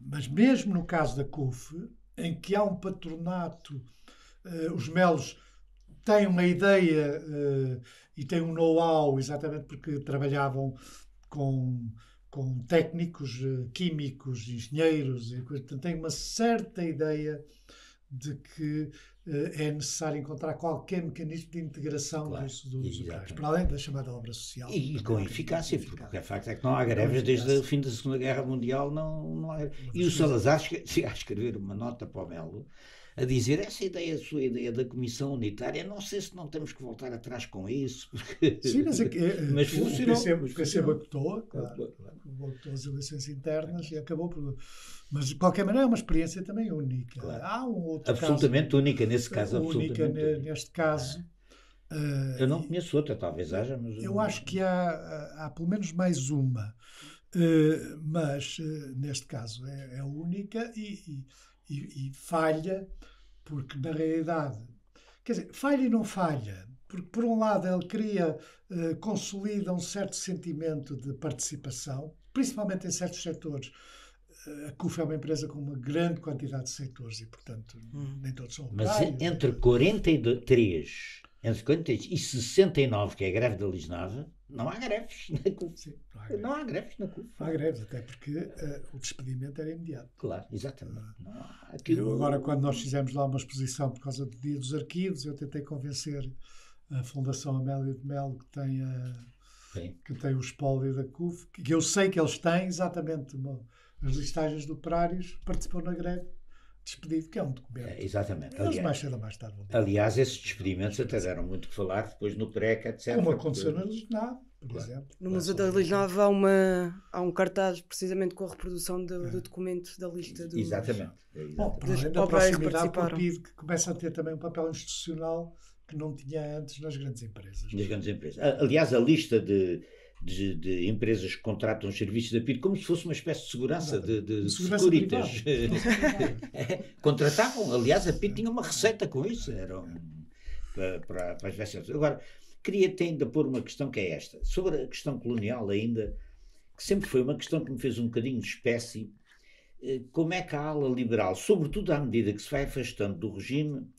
mas mesmo no caso da C U F, em que há um patronato, os Melos têm uma ideia e têm um know-how, exatamente porque trabalhavam com... com técnicos, químicos, engenheiros, e portanto tem uma certa ideia de que eh, é necessário encontrar qualquer mecanismo de integração claro, dos, dos operários, para além da chamada obra social. E com eficácia, porque o facto é que não há greves desde o fim da Segunda Guerra Mundial, não, não há greves. E o Salazar chega a escrever uma nota para o Melo, a dizer, essa ideia, a sua ideia da Comissão Unitária, não sei se não temos que voltar atrás com isso. Porque... Sim, mas, é que, mas funcionou. O P C boicotou, claro, boicotou as eleições internas e acabou por... Mas, de qualquer maneira, é uma experiência também única. Claro. Há um outro absolutamente caso, única nesse caso. Única neste caso. Ah. Eu não conheço outra, talvez haja, mas... Eu, eu não... acho que há, há pelo menos mais uma. Uh, mas, uh, neste caso, é, é única e... e E, e falha, porque na realidade, quer dizer, falha e não falha, porque por um lado ele cria, eh, consolida um certo sentimento de participação, principalmente em certos setores. A C U F é uma empresa com uma grande quantidade de setores e, portanto, hum. nem todos são operários. Mas entre quarenta e três e sessenta e nove, que é a greve da Lisnava, não há greves na C U F. Sim, não, há greves. não há greves na C U F. Não há greves, até porque uh, o despedimento era imediato. Claro, exatamente. Uh, Aquilo... eu agora, quando nós fizemos lá uma exposição por causa do Dia dos Arquivos, eu tentei convencer a Fundação Amélia de Melo, que tem, a, que tem o espólio da C U F, que eu sei que eles têm exatamente uma, as listagens de operários, participou na greve. Despedido, que é um documento. É, exatamente. Eles aliás, mais cedo ou mais tarde. Aliás, esses despedimentos até deram muito que falar, depois no PRECA, etcétera. Como aconteceu na Lisnava, por exemplo. No Museu da Lisnava há, uma, há um cartaz precisamente com a reprodução do, do documento da lista do... Exatamente. exatamente. Bom, por exemplo, da proximidade com o P I R, que começa a ter também um papel institucional que não tinha antes nas grandes empresas. Nas grandes empresas. Aliás, a lista de... De, de empresas que contratam os serviços da P I R como se fosse uma espécie de segurança de, de, de segurança securitas. Contratavam, aliás, a P I R tinha uma receita com isso, era um, para, para, para as versões. Agora, queria ainda pôr uma questão que é esta, sobre a questão colonial ainda, que sempre foi uma questão que me fez um bocadinho de espécie, como é que a ala liberal, sobretudo à medida que se vai afastando do regime,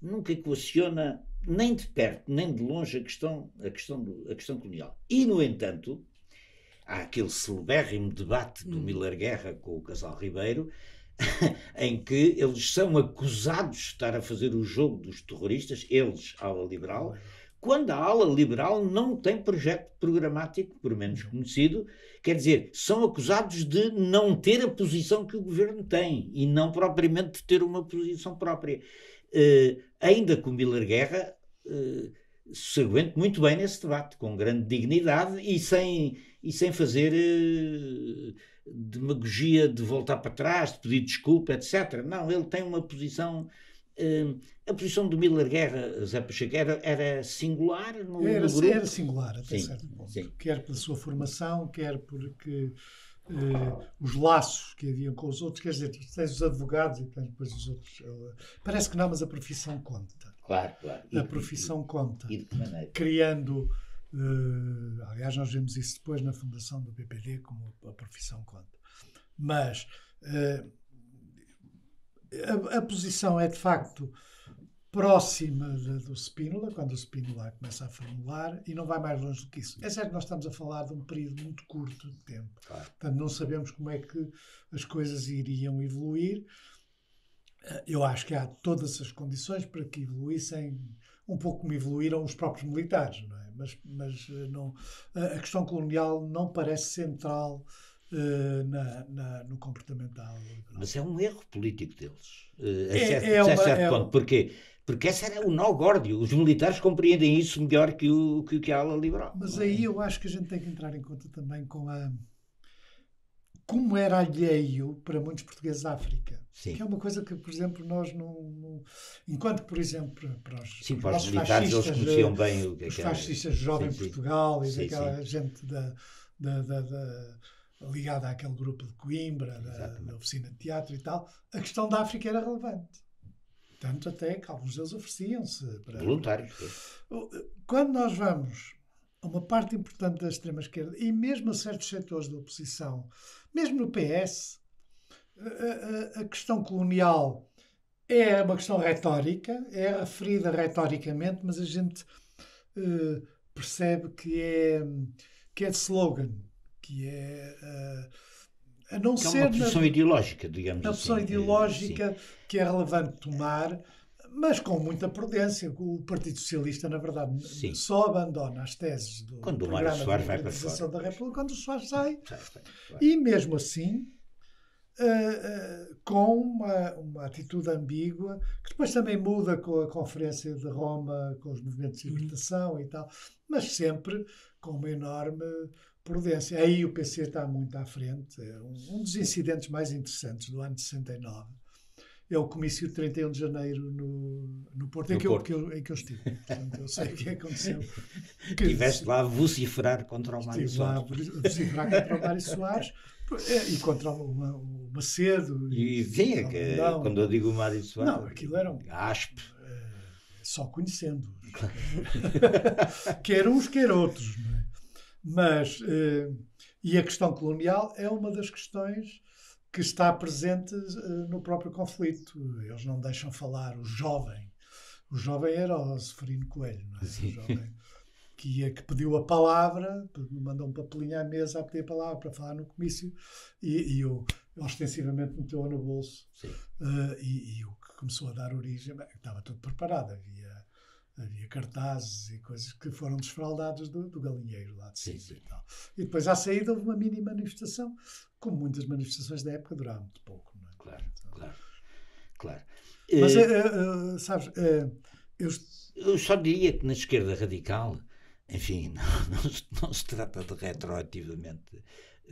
nunca equaciona nem de perto, nem de longe, a questão, a questão, do, a questão colonial. E, no entanto, há aquele celebérrimo debate do hum. Miller Guerra com o Casal Ribeiro, em que eles são acusados de estar a fazer o jogo dos terroristas, eles, a ala liberal, quando a ala liberal não tem projeto programático, por menos conhecido, quer dizer, são acusados de não ter a posição que o governo tem, e não propriamente de ter uma posição própria. Uh, ainda com Miller Guerra, uh, se aguente muito bem nesse debate, com grande dignidade e sem, e sem fazer uh, demagogia de voltar para trás, de pedir desculpa, etcétera. Não, ele tem uma posição... Uh, a posição do Miller Guerra, José Pacheco, era, era singular? No, era, no era singular, até sim, certo ponto. Sim. Quer pela sua formação, quer porque... Uh, os laços que haviam com os outros, quer dizer, tens os advogados e tens depois os outros. Eu, parece que não, mas a profissão conta. Claro, claro. E, a profissão e, conta. E de que maneira? Criando, uh, aliás, nós vemos isso depois na fundação do P P D, como a profissão conta. Mas uh, a, a posição é, de facto, próxima da, do Spínola, quando o Spínola começa a formular, e não vai mais longe do que isso. É certo que nós estamos a falar de um período muito curto de tempo. Claro. Portanto, não sabemos como é que as coisas iriam evoluir. Eu acho que há todas as condições para que evoluíssem, um pouco como evoluíram os próprios militares, não é? Mas, mas não, a questão colonial não parece central uh, na, na, no comportamento da ala liberal. Mas é um erro político deles, uh, a é, certo, é uma, a certo é ponto. É... Porquê? Porque esse era o nó górdio. Os militares compreendem isso melhor que, o, que, que a ala liberal. Mas é? Aí eu acho que a gente tem que entrar em conta também com a... como era alheio para muitos portugueses da África. Sim. Que é uma coisa que, por exemplo, nós não... não... enquanto, por exemplo, para os, sim, para os militares, eles conheciam bem o que é que era. Os fascistas de Jovem Portugal e daquela gente da, da, da, da, ligada àquele grupo de Coimbra, da, da oficina de teatro e tal, a questão da África era relevante. Tanto até que alguns deles ofereciam-se. Para... voluntários. Quando nós vamos... uma parte importante da extrema-esquerda, e mesmo a certos setores da oposição, mesmo no P S, a, a, a questão colonial é uma questão retórica, é referida retoricamente, mas a gente uh, percebe que é, que é de slogan, que é... Uh, a não que ser é uma posição na, ideológica, digamos assim. Uma posição ideológica sim. que é relevante tomar... mas com muita prudência. O Partido Socialista, na verdade, sim. só abandona as teses do quando programa de modernização da República quando o Soares sai. Sai, sai, sai. E mesmo assim, uh, uh, com uma, uma atitude ambígua, que depois também muda com a Conferência de Roma, com os movimentos de libertação uhum. e tal, mas sempre com uma enorme prudência. Aí o P C está muito à frente. Um, um dos incidentes mais interessantes do ano de sessenta e nove, é o comício de trinta e um de janeiro no, no Porto, em que, Porto. Eu, que eu, em que eu estive. Portanto, eu sei o que aconteceu. Estiveste lá a vociferar contra o Mário Soares. Estive lá a vociferar contra o Mário Soares e contra o Macedo. E, e vinha, que, quando eu digo o Mário Soares... Não, aquilo era um... aspe. Só conhecendo-os. Quer uns, quer outros. Não é? Mas... e a questão colonial é uma das questões... que está presente uh, no próprio conflito. Eles não deixam falar o jovem. O jovem era o Seferino Coelho, não é? O jovem que, ia, que pediu a palavra, mandou um papelinho à mesa a pedir a palavra para falar no comício, e, e o, ostensivamente meteu-a no bolso. Uh, e, e o que começou a dar origem, bem, estava tudo preparado, havia, havia cartazes e coisas que foram desfraldados do, do galinheiro lá de cima e tal. E depois, à saída, houve uma mini manifestação, como muitas manifestações da época duraram muito pouco, não é? Claro, então, claro, claro. Mas, uh, uh, uh, sabes, uh, eu... eu só diria que na esquerda radical, enfim, não, não, se, não se trata de retroativamente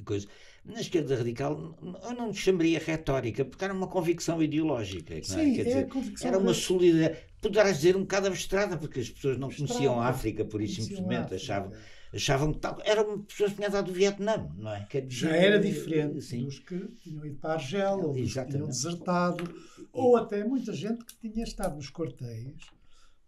coisa. Na esquerda radical, eu não chamaria retórica, porque era uma convicção ideológica. Não é? Sim, quer é dizer, a convicção. Era uma solidariedade, poderás dizer um bocado abstrada, porque as pessoas não abstrada, conheciam a África, por isso simplesmente achavam... achavam que tal, eram pessoas que tinham dado do Vietnã, não é? Dizer, já era diferente sim. dos que tinham ido para a Argélia, ou dos que tinham desertado, e... ou até muita gente que tinha estado nos quartéis,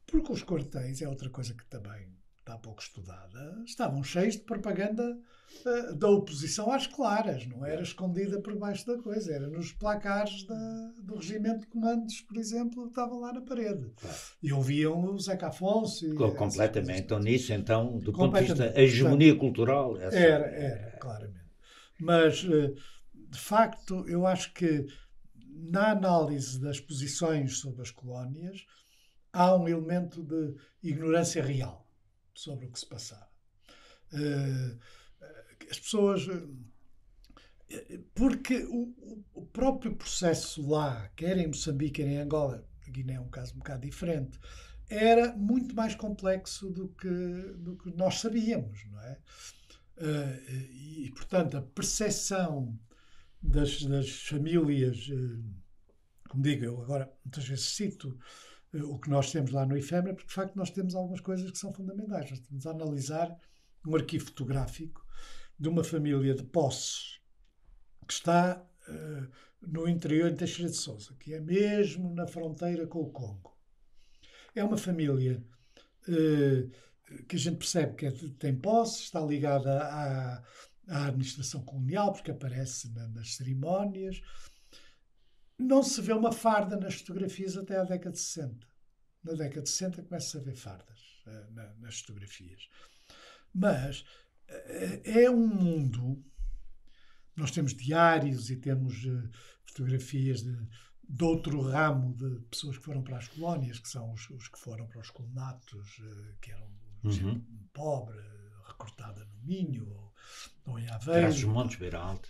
porque os quartéis é outra coisa que também está pouco estudada, estavam cheios de propaganda uh, da oposição às claras, não era escondida por baixo da coisa, era nos placares da, do regimento de comandos, por exemplo, estavam lá na parede. Claro. E ouviam o Zeca Afonso. E completamente. Então, nisso, então, do ponto de vista da hegemonia cultural... Essa... Era, era, claramente. Mas, uh, de facto, eu acho que na análise das posições sobre as colónias há um elemento de ignorância real sobre o que se passava. Uh, as pessoas... Porque o, o próprio processo lá, quer em Moçambique, quer em Angola, a Guiné é um caso um bocado diferente, era muito mais complexo do que, do que nós sabíamos, não é? Uh, e, portanto, a percepção das, das famílias... Uh, como digo, eu agora muitas vezes cito... o que nós temos lá no Ephemera, porque de facto nós temos algumas coisas que são fundamentais. Nós temos a analisar um arquivo fotográfico de uma família de Poços que está uh, no interior de Teixeira de Sousa, que é mesmo na fronteira com o Congo. É uma família uh, que a gente percebe que é, tem Poços, está ligada à, à administração colonial, porque aparece na, nas cerimónias. Não se vê uma farda nas fotografias até à década de sessenta. Na década de sessenta começa a ver fardas uh, na, nas fotografias. Mas uh, é um mundo... Nós temos diários e temos uh, fotografias de, de outro ramo de pessoas que foram para as colónias, que são os, os que foram para os colonatos, uh, que eram uhum. gente pobre, recortada no Minho, ou, ou em Aveiro. Trás-os-Montes, Beira Alto.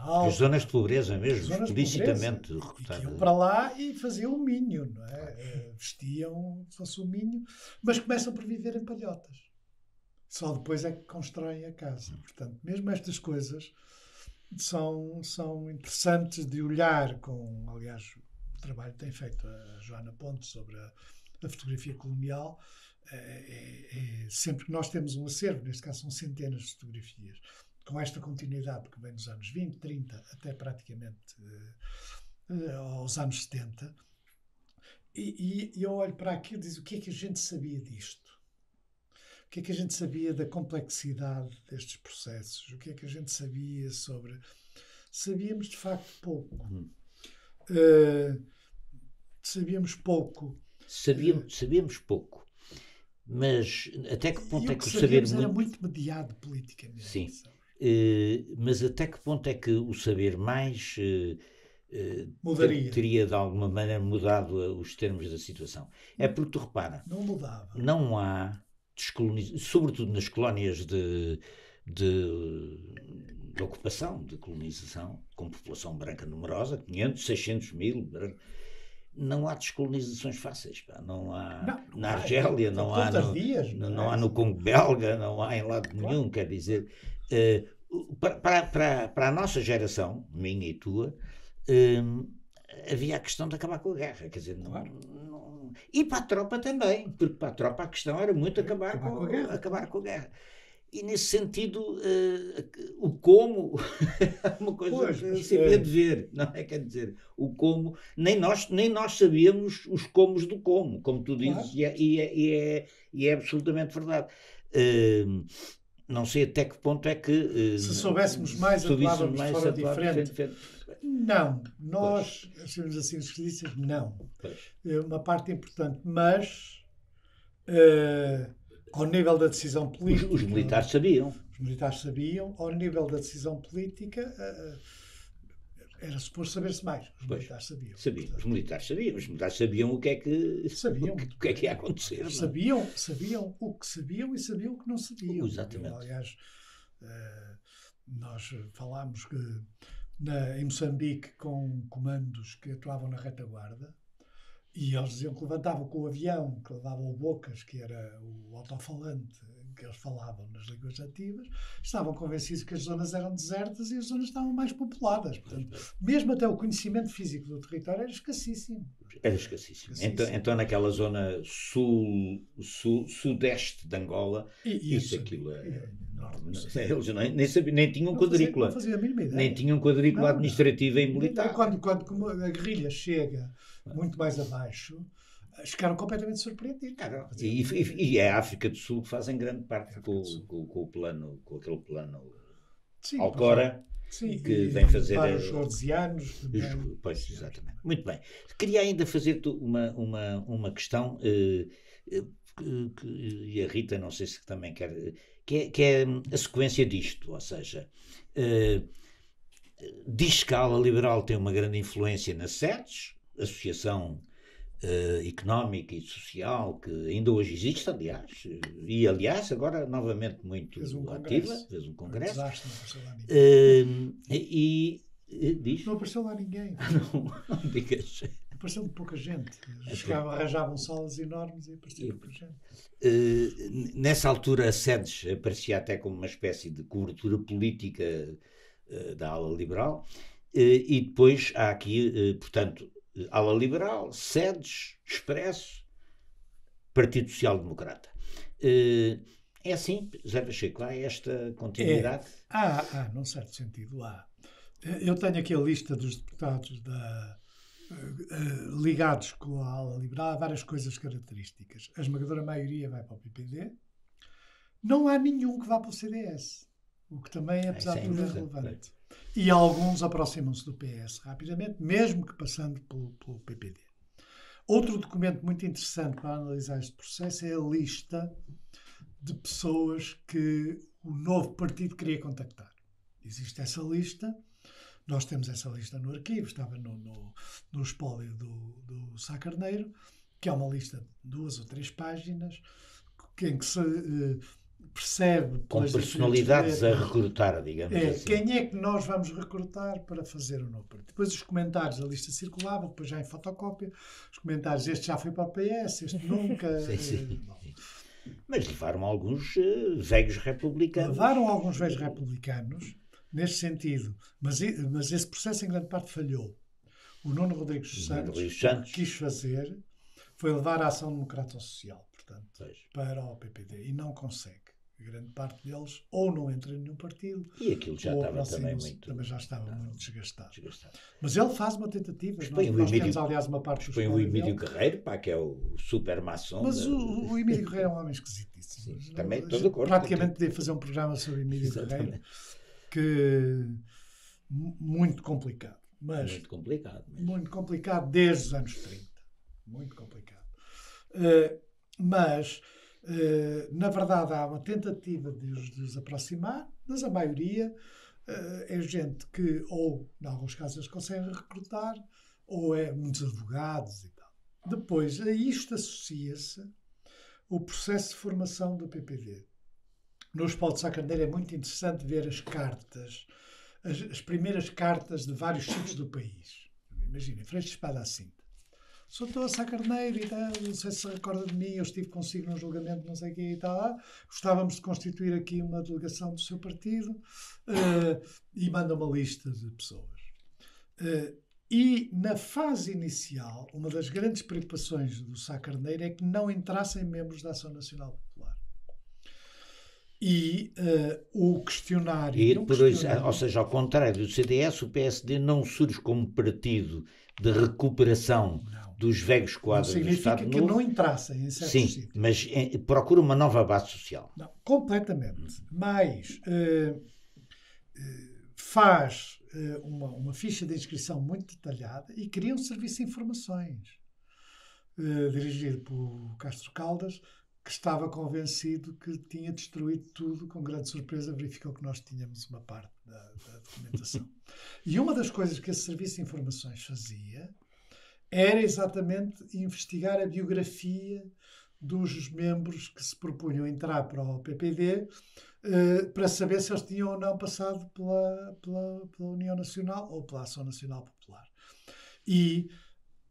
Alta, as zonas de pobreza mesmo, explicitamente recrutadas. Iam para lá e faziam o minho, não é? Ah. Vestiam, fosse o minho, mas começam por viver em palhotas. Só depois é que constroem a casa. Portanto, mesmo estas coisas são, são interessantes de olhar com, aliás, o trabalho que tem feito a Joana Pontes sobre a, a fotografia colonial. É, é, sempre que nós temos um acervo, neste caso são centenas de fotografias, com esta continuidade que vem dos anos vinte, trinta, até praticamente eh, aos anos setenta, e, e eu olho para aquilo e digo, o que é que a gente sabia disto? O que é que a gente sabia da complexidade destes processos? O que é que a gente sabia sobre... Sabíamos, de facto, pouco. Uhum. Uh, sabíamos pouco. Sabíamos, sabíamos pouco. Mas até que ponto que é que o saber muito... era muito mediado politicamente. Sim, uh, mas até que ponto é que o saber mais uh, mudaria. Teria de alguma maneira mudado os termos da situação? É porque tu repara, não mudava. Não há descolonização, sobretudo nas colónias de, de, de ocupação, de colonização, com população branca numerosa, quinhentos, seiscentos mil brancos. Não há descolonizações fáceis, pá. Não há não, na Argélia, não, não, há no, dias, não, não há no Congo belga, não há em lado nenhum, quer dizer, uh, para, para, para a nossa geração, minha e tua, uh, havia a questão de acabar com a guerra, quer dizer, não, não, e para a tropa também, porque para a tropa a questão era muito acabar, acabar, com, com, a guerra. acabar com a guerra. E nesse sentido, uh, o como é uma coisa pois, que se havia de ver, não é? Quer dizer, o como, nem nós, nem nós sabíamos os comos do como, como tu dizes, ah. e, é, e, é, e, é, e é absolutamente verdade. Uh, não sei até que ponto é que... Uh, se soubéssemos mais, atuávamos de forma diferente. diferente. Não, nós, achamos assim, os felizes, não. Pois. É uma parte importante, mas... Uh, Ao nível da decisão política... Os, os militares sabiam. Os militares sabiam. Ao nível da decisão política, uh, era suposto saber-se mais. Os pois, militares sabiam. sabiam. Portanto, os militares sabiam. Os militares sabiam o que é que, sabiam, o que, o que, é que ia acontecer. Sabiam, sabiam o que sabiam e sabiam o que não sabiam. Exatamente. Aliás, uh, nós falámos que na, em Moçambique com comandos que atuavam na retaguarda, e eles diziam que levantavam com o avião, que levavam o Bocas, que era o autofalante que eles falavam nas línguas nativas, estavam convencidos que as zonas eram desertas e as zonas estavam mais populadas. Portanto, mesmo até o conhecimento físico do território era escassíssimo. Era escassíssimo. escassíssimo. Então, então naquela zona sul, sul, sudeste de Angola, e, e isso aquilo é... é enorme. Eles nem, nem, sabiam, nem tinham não quadrícula. Fazia, não fazia a mínima ideia. Nem tinham quadrícula não, administrativa não. e militar. Quando, quando a guerrilha chega muito mais abaixo, ficaram completamente surpreendidos. Cara, e, e, e a África do Sul fazem grande parte com, com, com o plano, com aquele plano sim, Alcora, sim, que vem fazer... Os rhodesianos. Pois, exatamente. Muito bem. Queria ainda fazer-te uma, uma, uma questão, eh, que, que, e a Rita, não sei se também quer, que é, que é a sequência disto, ou seja... Eh, diz que a ala liberal tem uma grande influência na SEDES, associação uh, económica e social que ainda hoje existe, aliás, e aliás agora novamente muito fez um ativa, congresso. fez um congresso. Um desastre, não uh, e, e diz... Não apareceu lá ninguém. Ah, não, não digas. Apareceu de pouca gente. Chegava, arranjavam salas enormes e aparecia pouca gente. Uh, nessa altura a SEDES aparecia até como uma espécie de cobertura política uh, da ala liberal, uh, e depois há aqui, uh, portanto, ala liberal, SEDES, Expresso, Partido Social Democrata. É assim, José Pacheco, há esta continuidade? É. Há, há, num certo sentido, há. Eu tenho aqui a lista dos deputados da, ligados com a ala liberal, há várias coisas características. A esmagadora maioria vai para o P P D. Não há nenhum que vá para o C D S, o que também, apesar de tudo, é relevante. E alguns aproximam-se do P S rapidamente, mesmo que passando pelo, pelo P P D. Outro documento muito interessante para analisar este processo é a lista de pessoas que o novo partido queria contactar. Existe essa lista, nós temos essa lista no arquivo, estava no, no, no espólio do, do Sá Carneiro, que é uma lista de duas ou três páginas, em que se... Eh, percebe com personalidades a recrutar, digamos é, assim. Quem é que nós vamos recrutar para fazer o novo partido? Depois os comentários, a lista circulava, depois já em fotocópia, os comentários, este já foi para o P S, este nunca... sim, sim. Mas levaram alguns uh, velhos republicanos. Levaram alguns velhos republicanos, neste sentido. Mas, mas esse processo, em grande parte, falhou. O Nuno Rodrigues Santos, Santos o que quis fazer foi levar a ação democrata social, portanto, pois. para o P P D. E não consegue. A grande parte deles ou não entra em nenhum partido. E aquilo já estava também muito... Também já estava não, muito desgastado. desgastado. Mas ele faz uma tentativa. Nós, nós Emílio, temos, aliás, uma parte do... Põe o Emílio Guerreiro, pá, que é o super-maçom. Mas da... o, o Emílio Guerreiro é um homem esquisitíssimo. Sim, também estou de acordo. Praticamente devo fazer um programa sobre o Emílio Guerreiro, que... Muito complicado. Mas muito complicado. Mesmo. Muito complicado desde os anos trinta. Muito complicado. Uh, mas, uh, na verdade, há uma tentativa de os, de os aproximar, mas a maioria uh, é gente que, ou, em alguns casos, eles conseguem recrutar, ou é muitos advogados e tal. Depois, a isto associa-se o processo de formação do P P D. No Paulo de Sá Carneiro é muito interessante ver as cartas... As, as primeiras cartas de vários sítios do país. Imaginem, Freixo de Espada à Cinta. Sou estou a Sá Carneiro e tal, não sei se se recorda de mim, eu estive consigo num julgamento, não sei o quê e tal. Gostávamos de constituir aqui uma delegação do seu partido uh, e manda uma lista de pessoas. Uh, e na fase inicial, uma das grandes preocupações do Sá Carneiro é que não entrassem membros da Ação Nacional Popular. E uh, o questionário... E depois, questionário... Ou seja, ao contrário do C D S, o P S D não surge como partido de recuperação não. dos velhos quadros do Estado Novo. Significa que não entrassem em certos Sim, sítios. Mas eh, procura uma nova base social. Não, completamente. Mas uh, uh, faz uh, uma, uma ficha de inscrição muito detalhada e cria um serviço de informações uh, dirigido por Castro Caldas, que estava convencido que tinha destruído tudo. Com grande surpresa verificou que nós tínhamos uma parte da, da documentação. E uma das coisas que esse Serviço de Informações fazia era exatamente investigar a biografia dos membros que se propunham entrar para o P P D, eh, para saber se eles tinham ou não passado pela, pela, pela União Nacional ou pela Ação Nacional Popular. E...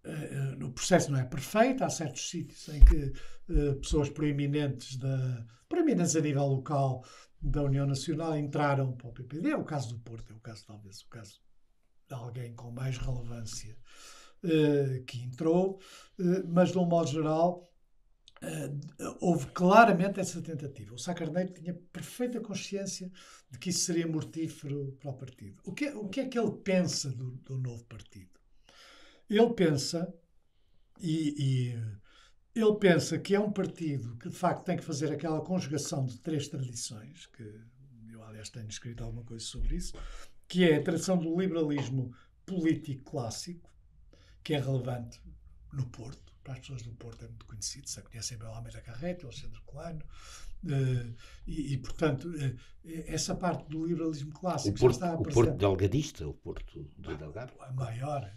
Uh, o processo não é perfeito, há certos sítios em que uh, pessoas proeminentes, da, proeminentes a nível local da União Nacional entraram para o P P D, é o caso do Porto, é o caso talvez o caso de alguém com mais relevância uh, que entrou, uh, mas de um modo geral uh, houve claramente essa tentativa. O Sá Carneiro tinha perfeita consciência de que isso seria mortífero para o partido. O que, o que é que ele pensa do, do novo partido? Ele pensa, e, e, ele pensa que é um partido que, de facto, tem que fazer aquela conjugação de três tradições, que eu, aliás, tenho escrito alguma coisa sobre isso, que é a tradição do liberalismo político clássico, que é relevante no Porto. Para as pessoas do Porto é muito conhecido, se conhecem bem o Almeida Carrete, o Alexandre Colano, uh, e, e, portanto, uh, essa parte do liberalismo clássico Porto, já está a... O Porto delgadista, o Porto do Delgado. A maior...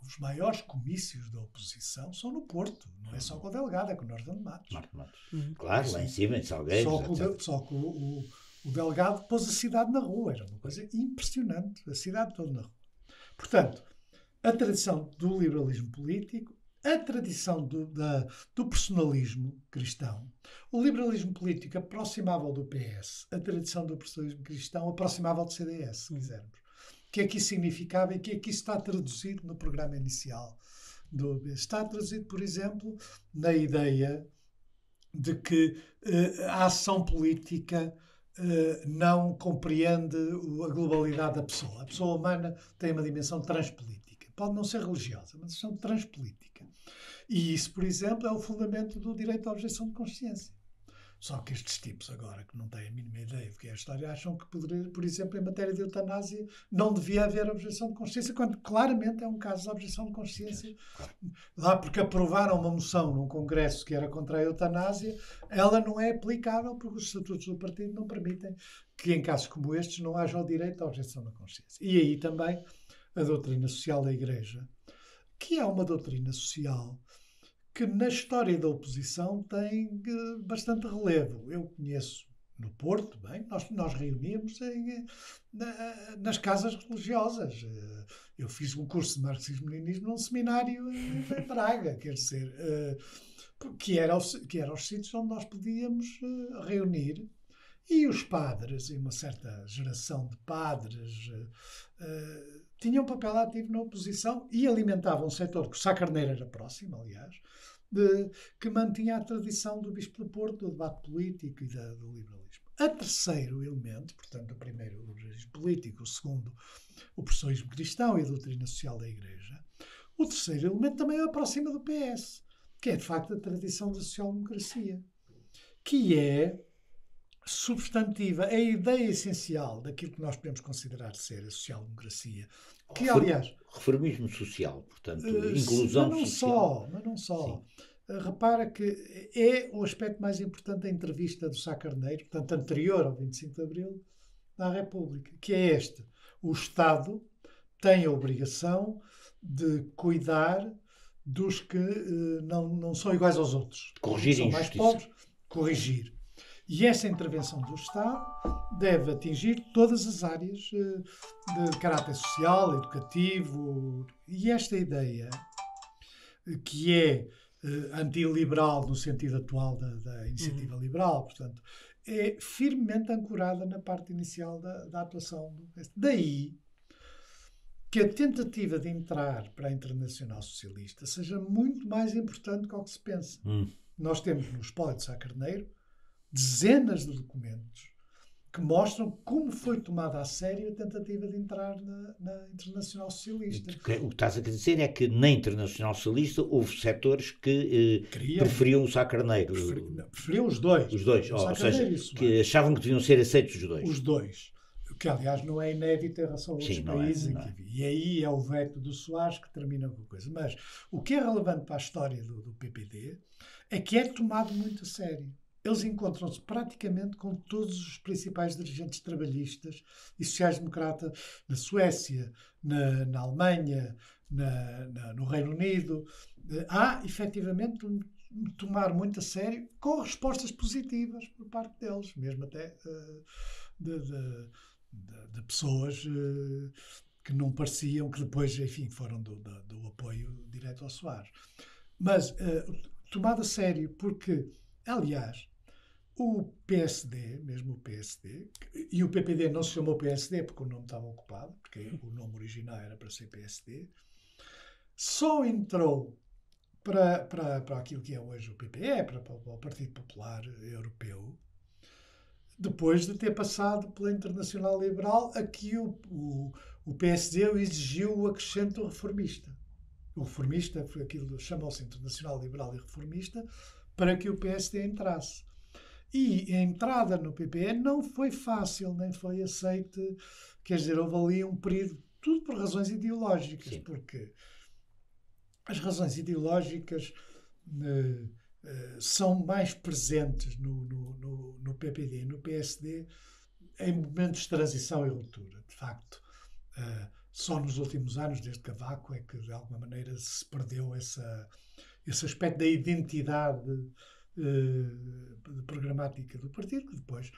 Os maiores comícios da oposição são no Porto, não é só com o Delgado, é com o Norton de Matos. Norton Matos. Uhum. Claro, lá em cima, em Salgueiros. Só que, o, só que o, o, o Delgado pôs a cidade na rua, era uma coisa impressionante, a cidade toda na rua. Portanto, a tradição do liberalismo político, a tradição do, da, do personalismo cristão, o liberalismo político aproximável do P S, a tradição do personalismo cristão aproximável do C D S, se quisermos. O que é que isso significava e o que é que isso está traduzido no programa inicial do... Está traduzido, por exemplo, na ideia de que eh, a ação política eh, não compreende a globalidade da pessoa. A pessoa humana tem uma dimensão transpolítica. Pode não ser religiosa, mas é uma transpolítica. E isso, por exemplo, é o fundamento do direito à objeção de consciência. Só que estes tipos agora, que não têm a mínima ideia do que é a história, acham que poderia, por exemplo, em matéria de eutanásia, não devia haver objeção de consciência, quando claramente é um caso de objeção de consciência. Lá porque aprovaram uma moção num congresso que era contra a eutanásia, ela não é aplicável porque os estatutos do partido não permitem que em casos como estes não haja o direito à objeção da consciência. E aí também a doutrina social da Igreja, que é uma doutrina social que na história da oposição tem uh, bastante relevo. Eu conheço no Porto, bem, nós, nós reuníamos em, na, nas casas religiosas. Eu fiz um curso de marxismo-leninismo num seminário em Braga, quer dizer, que era, que era os sítios onde nós podíamos reunir. E os padres, e uma certa geração de padres, uh, tinham um papel ativo na oposição e alimentavam um setor, que o Sá Carneiro era próximo, aliás, de, que mantinha a tradição do Bispo do Porto, do debate político e da, do liberalismo. A terceiro elemento, portanto, o primeiro o liberalismo político, o segundo o pessoalismo cristão e a doutrina social da Igreja, o terceiro elemento também é aproxima do P S, que é, de facto, a tradição da social-democracia, que é substantiva, a ideia essencial daquilo que nós podemos considerar ser a social-democracia, que aliás... Reformismo social, portanto, inclusão mas não social. Só, mas não só. Sim. Repara que é o aspecto mais importante da entrevista do Sá Carneiro, portanto, anterior ao vinte e cinco de Abril, da República, que é este. O Estado tem a obrigação de cuidar dos que eh, não, não são iguais aos outros. Corrigir a injustiça. São mais pobres, corrigir. E essa intervenção do Estado deve atingir todas as áreas de caráter social, educativo. E esta ideia, que é antiliberal no sentido atual da, da iniciativa uhum. liberal, portanto, é firmemente ancorada na parte inicial da, da atuação do P S. Daí que a tentativa de entrar para a Internacional Socialista seja muito mais importante do que se pensa. Uhum. Nós temos no espólio de Sá Carneiro dezenas de documentos que mostram como foi tomada a sério a tentativa de entrar na, na Internacional Socialista. O que estás a dizer é que na Internacional Socialista houve setores que eh, Queria, preferiam o Sá Carneiro. Preferi, não, preferiam os dois. Os dois, ou, ou seja, isso, que achavam que deviam ser aceitos os dois. Os dois. O que, aliás, não é inédito em relação a outros países. É, que, e aí é o veto do Soares que termina com a coisa. Mas o que é relevante para a história do, do P P D é que é tomado muito a sério. Eles encontram-se praticamente com todos os principais dirigentes trabalhistas e sociais-democratas na Suécia, na, na Alemanha, na, na, no Reino Unido. Há, efetivamente, um tomar muito a sério, com respostas positivas por parte deles, mesmo até uh, de, de, de, de pessoas uh, que não pareciam, que depois, enfim, foram do, do, do apoio direto ao Soares. Mas uh, tomado a sério, porque, aliás, o P S D, mesmo o P S D, e o P P D não se chamou P S D porque o nome estava ocupado, porque o nome original era para ser P S D, só entrou para, para, para aquilo que é hoje o P P E, para, para o Partido Popular Europeu, depois de ter passado pela Internacional Liberal, a que o, o, o P S D exigiu o acrescento reformista. O reformista, aquilo chamou-se Internacional Liberal e Reformista, para que o P S D entrasse. E a entrada no P P E não foi fácil, nem foi aceita, quer dizer, houve ali um período, tudo por razões ideológicas, Sim. porque as razões ideológicas uh, uh, são mais presentes no, no, no, no P P D e no P S D em momentos de transição e ruptura, de facto. Uh, só nos últimos anos, desde Cavaco, é que de alguma maneira se perdeu essa... esse aspecto da identidade uh, programática do partido, que depois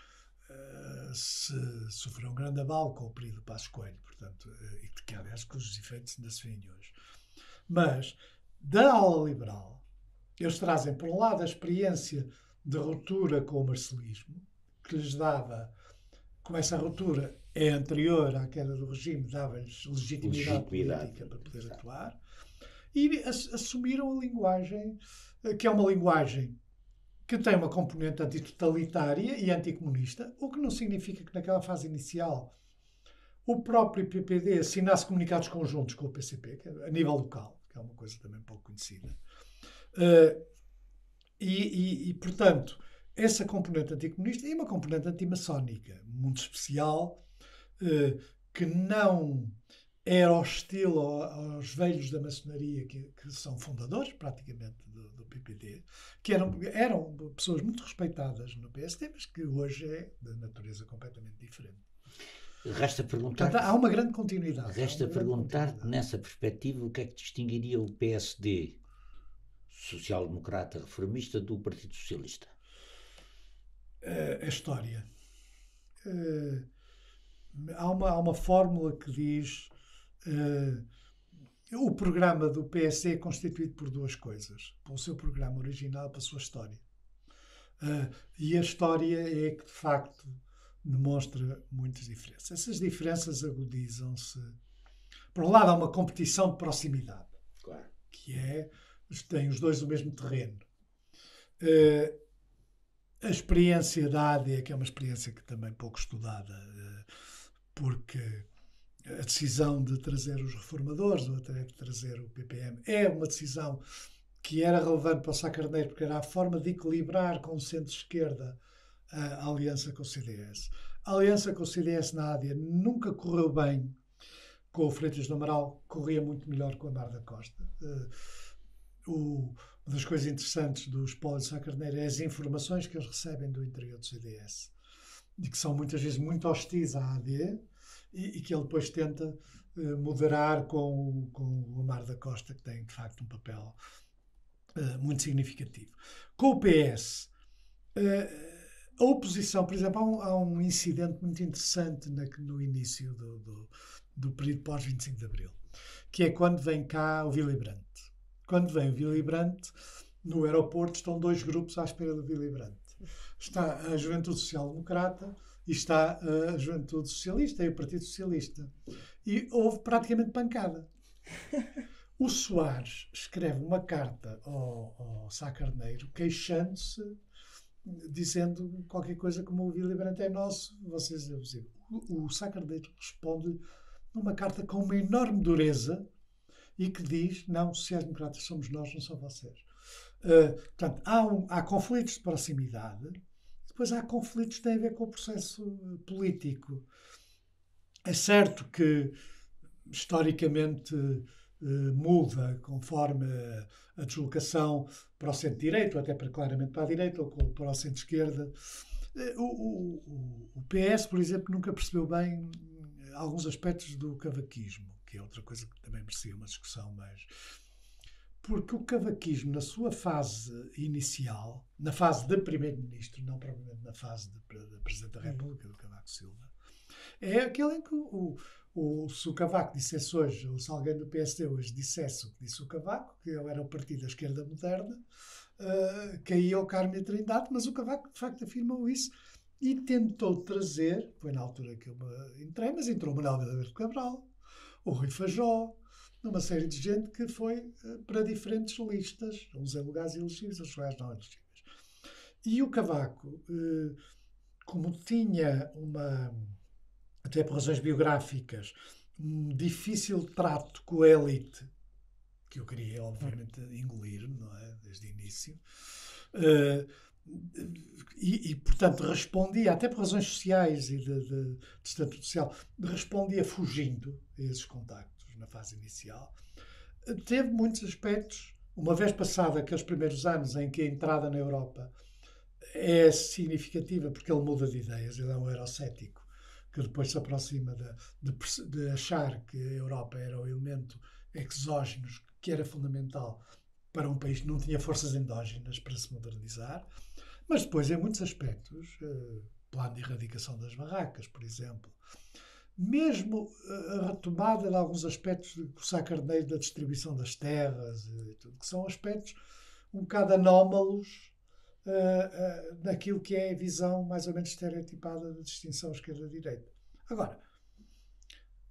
uh, se sofreu um grande abalo com o período Passos Coelho, portanto, uh, e que, aliás, cujos efeitos ainda se veem hoje. Mas, da ala liberal, eles trazem, por um lado, a experiência de ruptura com o marcelismo, que lhes dava, como essa ruptura é anterior à queda do regime, dava-lhes legitimidade, legitimidade política para poder exatamente. atuar, e assumiram a linguagem, que é uma linguagem que tem uma componente antitotalitária e anticomunista, o que não significa que naquela fase inicial o próprio P P D assinasse comunicados conjuntos com o P C P, a nível local, que é uma coisa também pouco conhecida. Uh, e, e, e, portanto, essa componente anticomunista e uma componente antimaçónica, muito especial, uh, que não... era hostil aos velhos da maçonaria, que, que são fundadores, praticamente, do, do P P D, que eram, eram pessoas muito respeitadas no P S D, mas que hoje é de natureza completamente diferente. Resta perguntar... Portanto, há uma grande continuidade. Resta perguntar, nessa perspectiva, o que é que distinguiria o P S D social-democrata reformista do Partido Socialista? uh, a história. Uh, há, uma, há uma fórmula que diz uh, o programa do P S D é constituído por duas coisas, pelo seu programa original e pela sua história. Uh, e a história é que, de facto, demonstra muitas diferenças. Essas diferenças agudizam-se. Por um lado, há uma competição de proximidade, claro, que é, têm os dois o mesmo terreno. Uh, a experiência da AD, que é uma experiência que também pouco estudada, uh, porque a decisão de trazer os reformadores, ou até de trazer o P P M, é uma decisão que era relevante para o Sá Carneiro, porque era a forma de equilibrar com o centro-esquerda a aliança com o C D S. A aliança com o C D S na AD nunca correu bem com o Freitas do Amaral, corria muito melhor com a Mar da Costa. Uh, o, uma das coisas interessantes dos Paulo de Sá Carneiro é as informações que eles recebem do interior do C D S, e que são muitas vezes muito hostis à AD, e, e que ele depois tenta uh, moderar com, com o Mar da Costa, que tem de facto um papel uh, muito significativo. Com o P S, uh, a oposição, por exemplo, há um, há um incidente muito interessante na, no início do, do, do período pós vinte e cinco de Abril, que é quando vem cá o Vila Ibrante. Quando vem o Vila Ibrante, no aeroporto estão dois grupos à espera do Vila Ibrante. Está a Juventude Social Democrata e está a Juventude Socialista e o Partido Socialista. E houve praticamente pancada. O Soares escreve uma carta ao, ao Sá Carneiro queixando-se, dizendo qualquer coisa como o Vila Ibrante é nosso, vocês é possível. O, o Sá Carneiro responde numa carta com uma enorme dureza e que diz, não, sociais-democratas somos nós, não são vocês. Uh, portanto, há, um, há conflitos de proximidade, depois há conflitos que têm a ver com o processo político. É certo que, historicamente, Uh, muda conforme uh, a deslocação para o centro-direita, ou até para, claramente para a direita, ou com, para o centro-esquerda. Uh, o, o, o P S, por exemplo, nunca percebeu bem uh, alguns aspectos do cavaquismo, que é outra coisa que também merecia uma discussão, mas porque o cavaquismo, na sua fase inicial, na fase de primeiro-ministro, não provavelmente na fase de, de Presidente da República, do Cavaco Silva, é aquele em que o, o, se o Cavaco dissesse hoje, ou se alguém do P S D hoje dissesse o que disse o Cavaco, que ele era o partido da esquerda moderna, uh, caía o Carmo Trindade, mas o Cavaco de facto afirmou isso e tentou trazer, foi na altura que eu entrei, mas entrou o Manuel Verdadeiro Cabral, o Rui Fajó, uma série de gente que foi uh, para diferentes listas, uns em lugares elegíveis, outros lugares não elegíveis. E o Cavaco, uh, como tinha uma... até por razões biográficas, um difícil trato com a elite, que eu queria, obviamente, engolir, não é? Desde o início. Uh, e, e, portanto, respondia, até por razões sociais e de, de, de estatuto social, respondia fugindo a esses contactos na fase inicial. Uh, teve muitos aspectos, uma vez passado aqueles primeiros anos em que a entrada na Europa é significativa, porque ele muda de ideias, ele é um eurocético, que depois se aproxima de, de, de achar que a Europa era o elemento exógeno que era fundamental para um país que não tinha forças endógenas para se modernizar, mas depois, em muitos aspectos, eh, plano de erradicação das barracas, por exemplo, mesmo eh, a retomada de alguns aspectos do Sá Carneiro da distribuição das terras, e tudo, que são aspectos um bocado anómalos Uh, uh, daquilo que é a visão mais ou menos estereotipada da distinção esquerda-direita. Agora,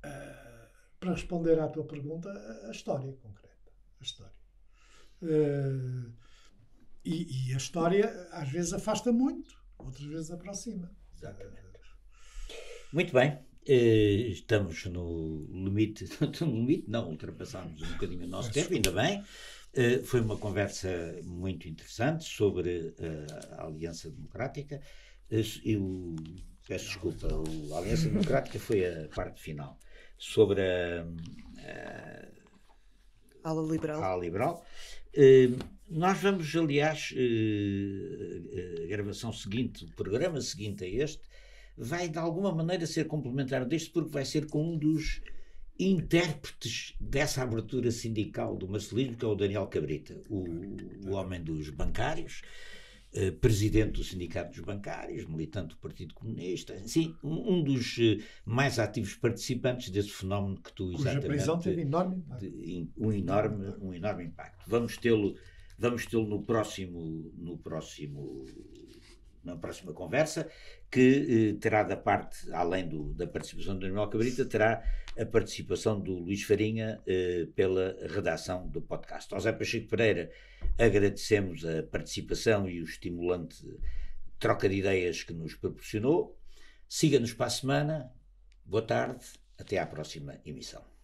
uh, para responder à tua pergunta, a história concreta. A história. Uh, e, e a história às vezes afasta muito, outras vezes aproxima. Exatamente. Muito bem. Uh, estamos no limite, no limite, não, ultrapassámos um bocadinho o nosso tempo, ainda bem. Uh, foi uma conversa muito interessante sobre uh, a Aliança Democrática. Uh, eu peço desculpa, o, a Aliança Democrática foi a parte final. Sobre a, a Ala Liberal. A Ala Liberal. Uh, nós vamos, aliás, uh, a gravação seguinte, o programa seguinte a este, vai de alguma maneira ser complementar deste, porque vai ser com um dos intérpretes dessa abertura sindical do marcelismo, que é o Daniel Cabrita, o, o homem dos bancários, eh, presidente do Sindicato dos Bancários, militante do Partido Comunista, assim, um, um dos eh, mais ativos participantes desse fenómeno que tu exatamente... Cuja prisão teve enorme impacto. De, um, enorme, um enorme impacto. Vamos tê-lo vamos tê-lo no próximo, no próximo... na próxima conversa, que eh, terá da parte, além do, da participação do Manuel Cabrita, terá a participação do Luís Farinha eh, pela redação do podcast. Ao José Pacheco Pereira agradecemos a participação e o estimulante troca de ideias que nos proporcionou. Siga-nos para a semana. Boa tarde. Até à próxima emissão.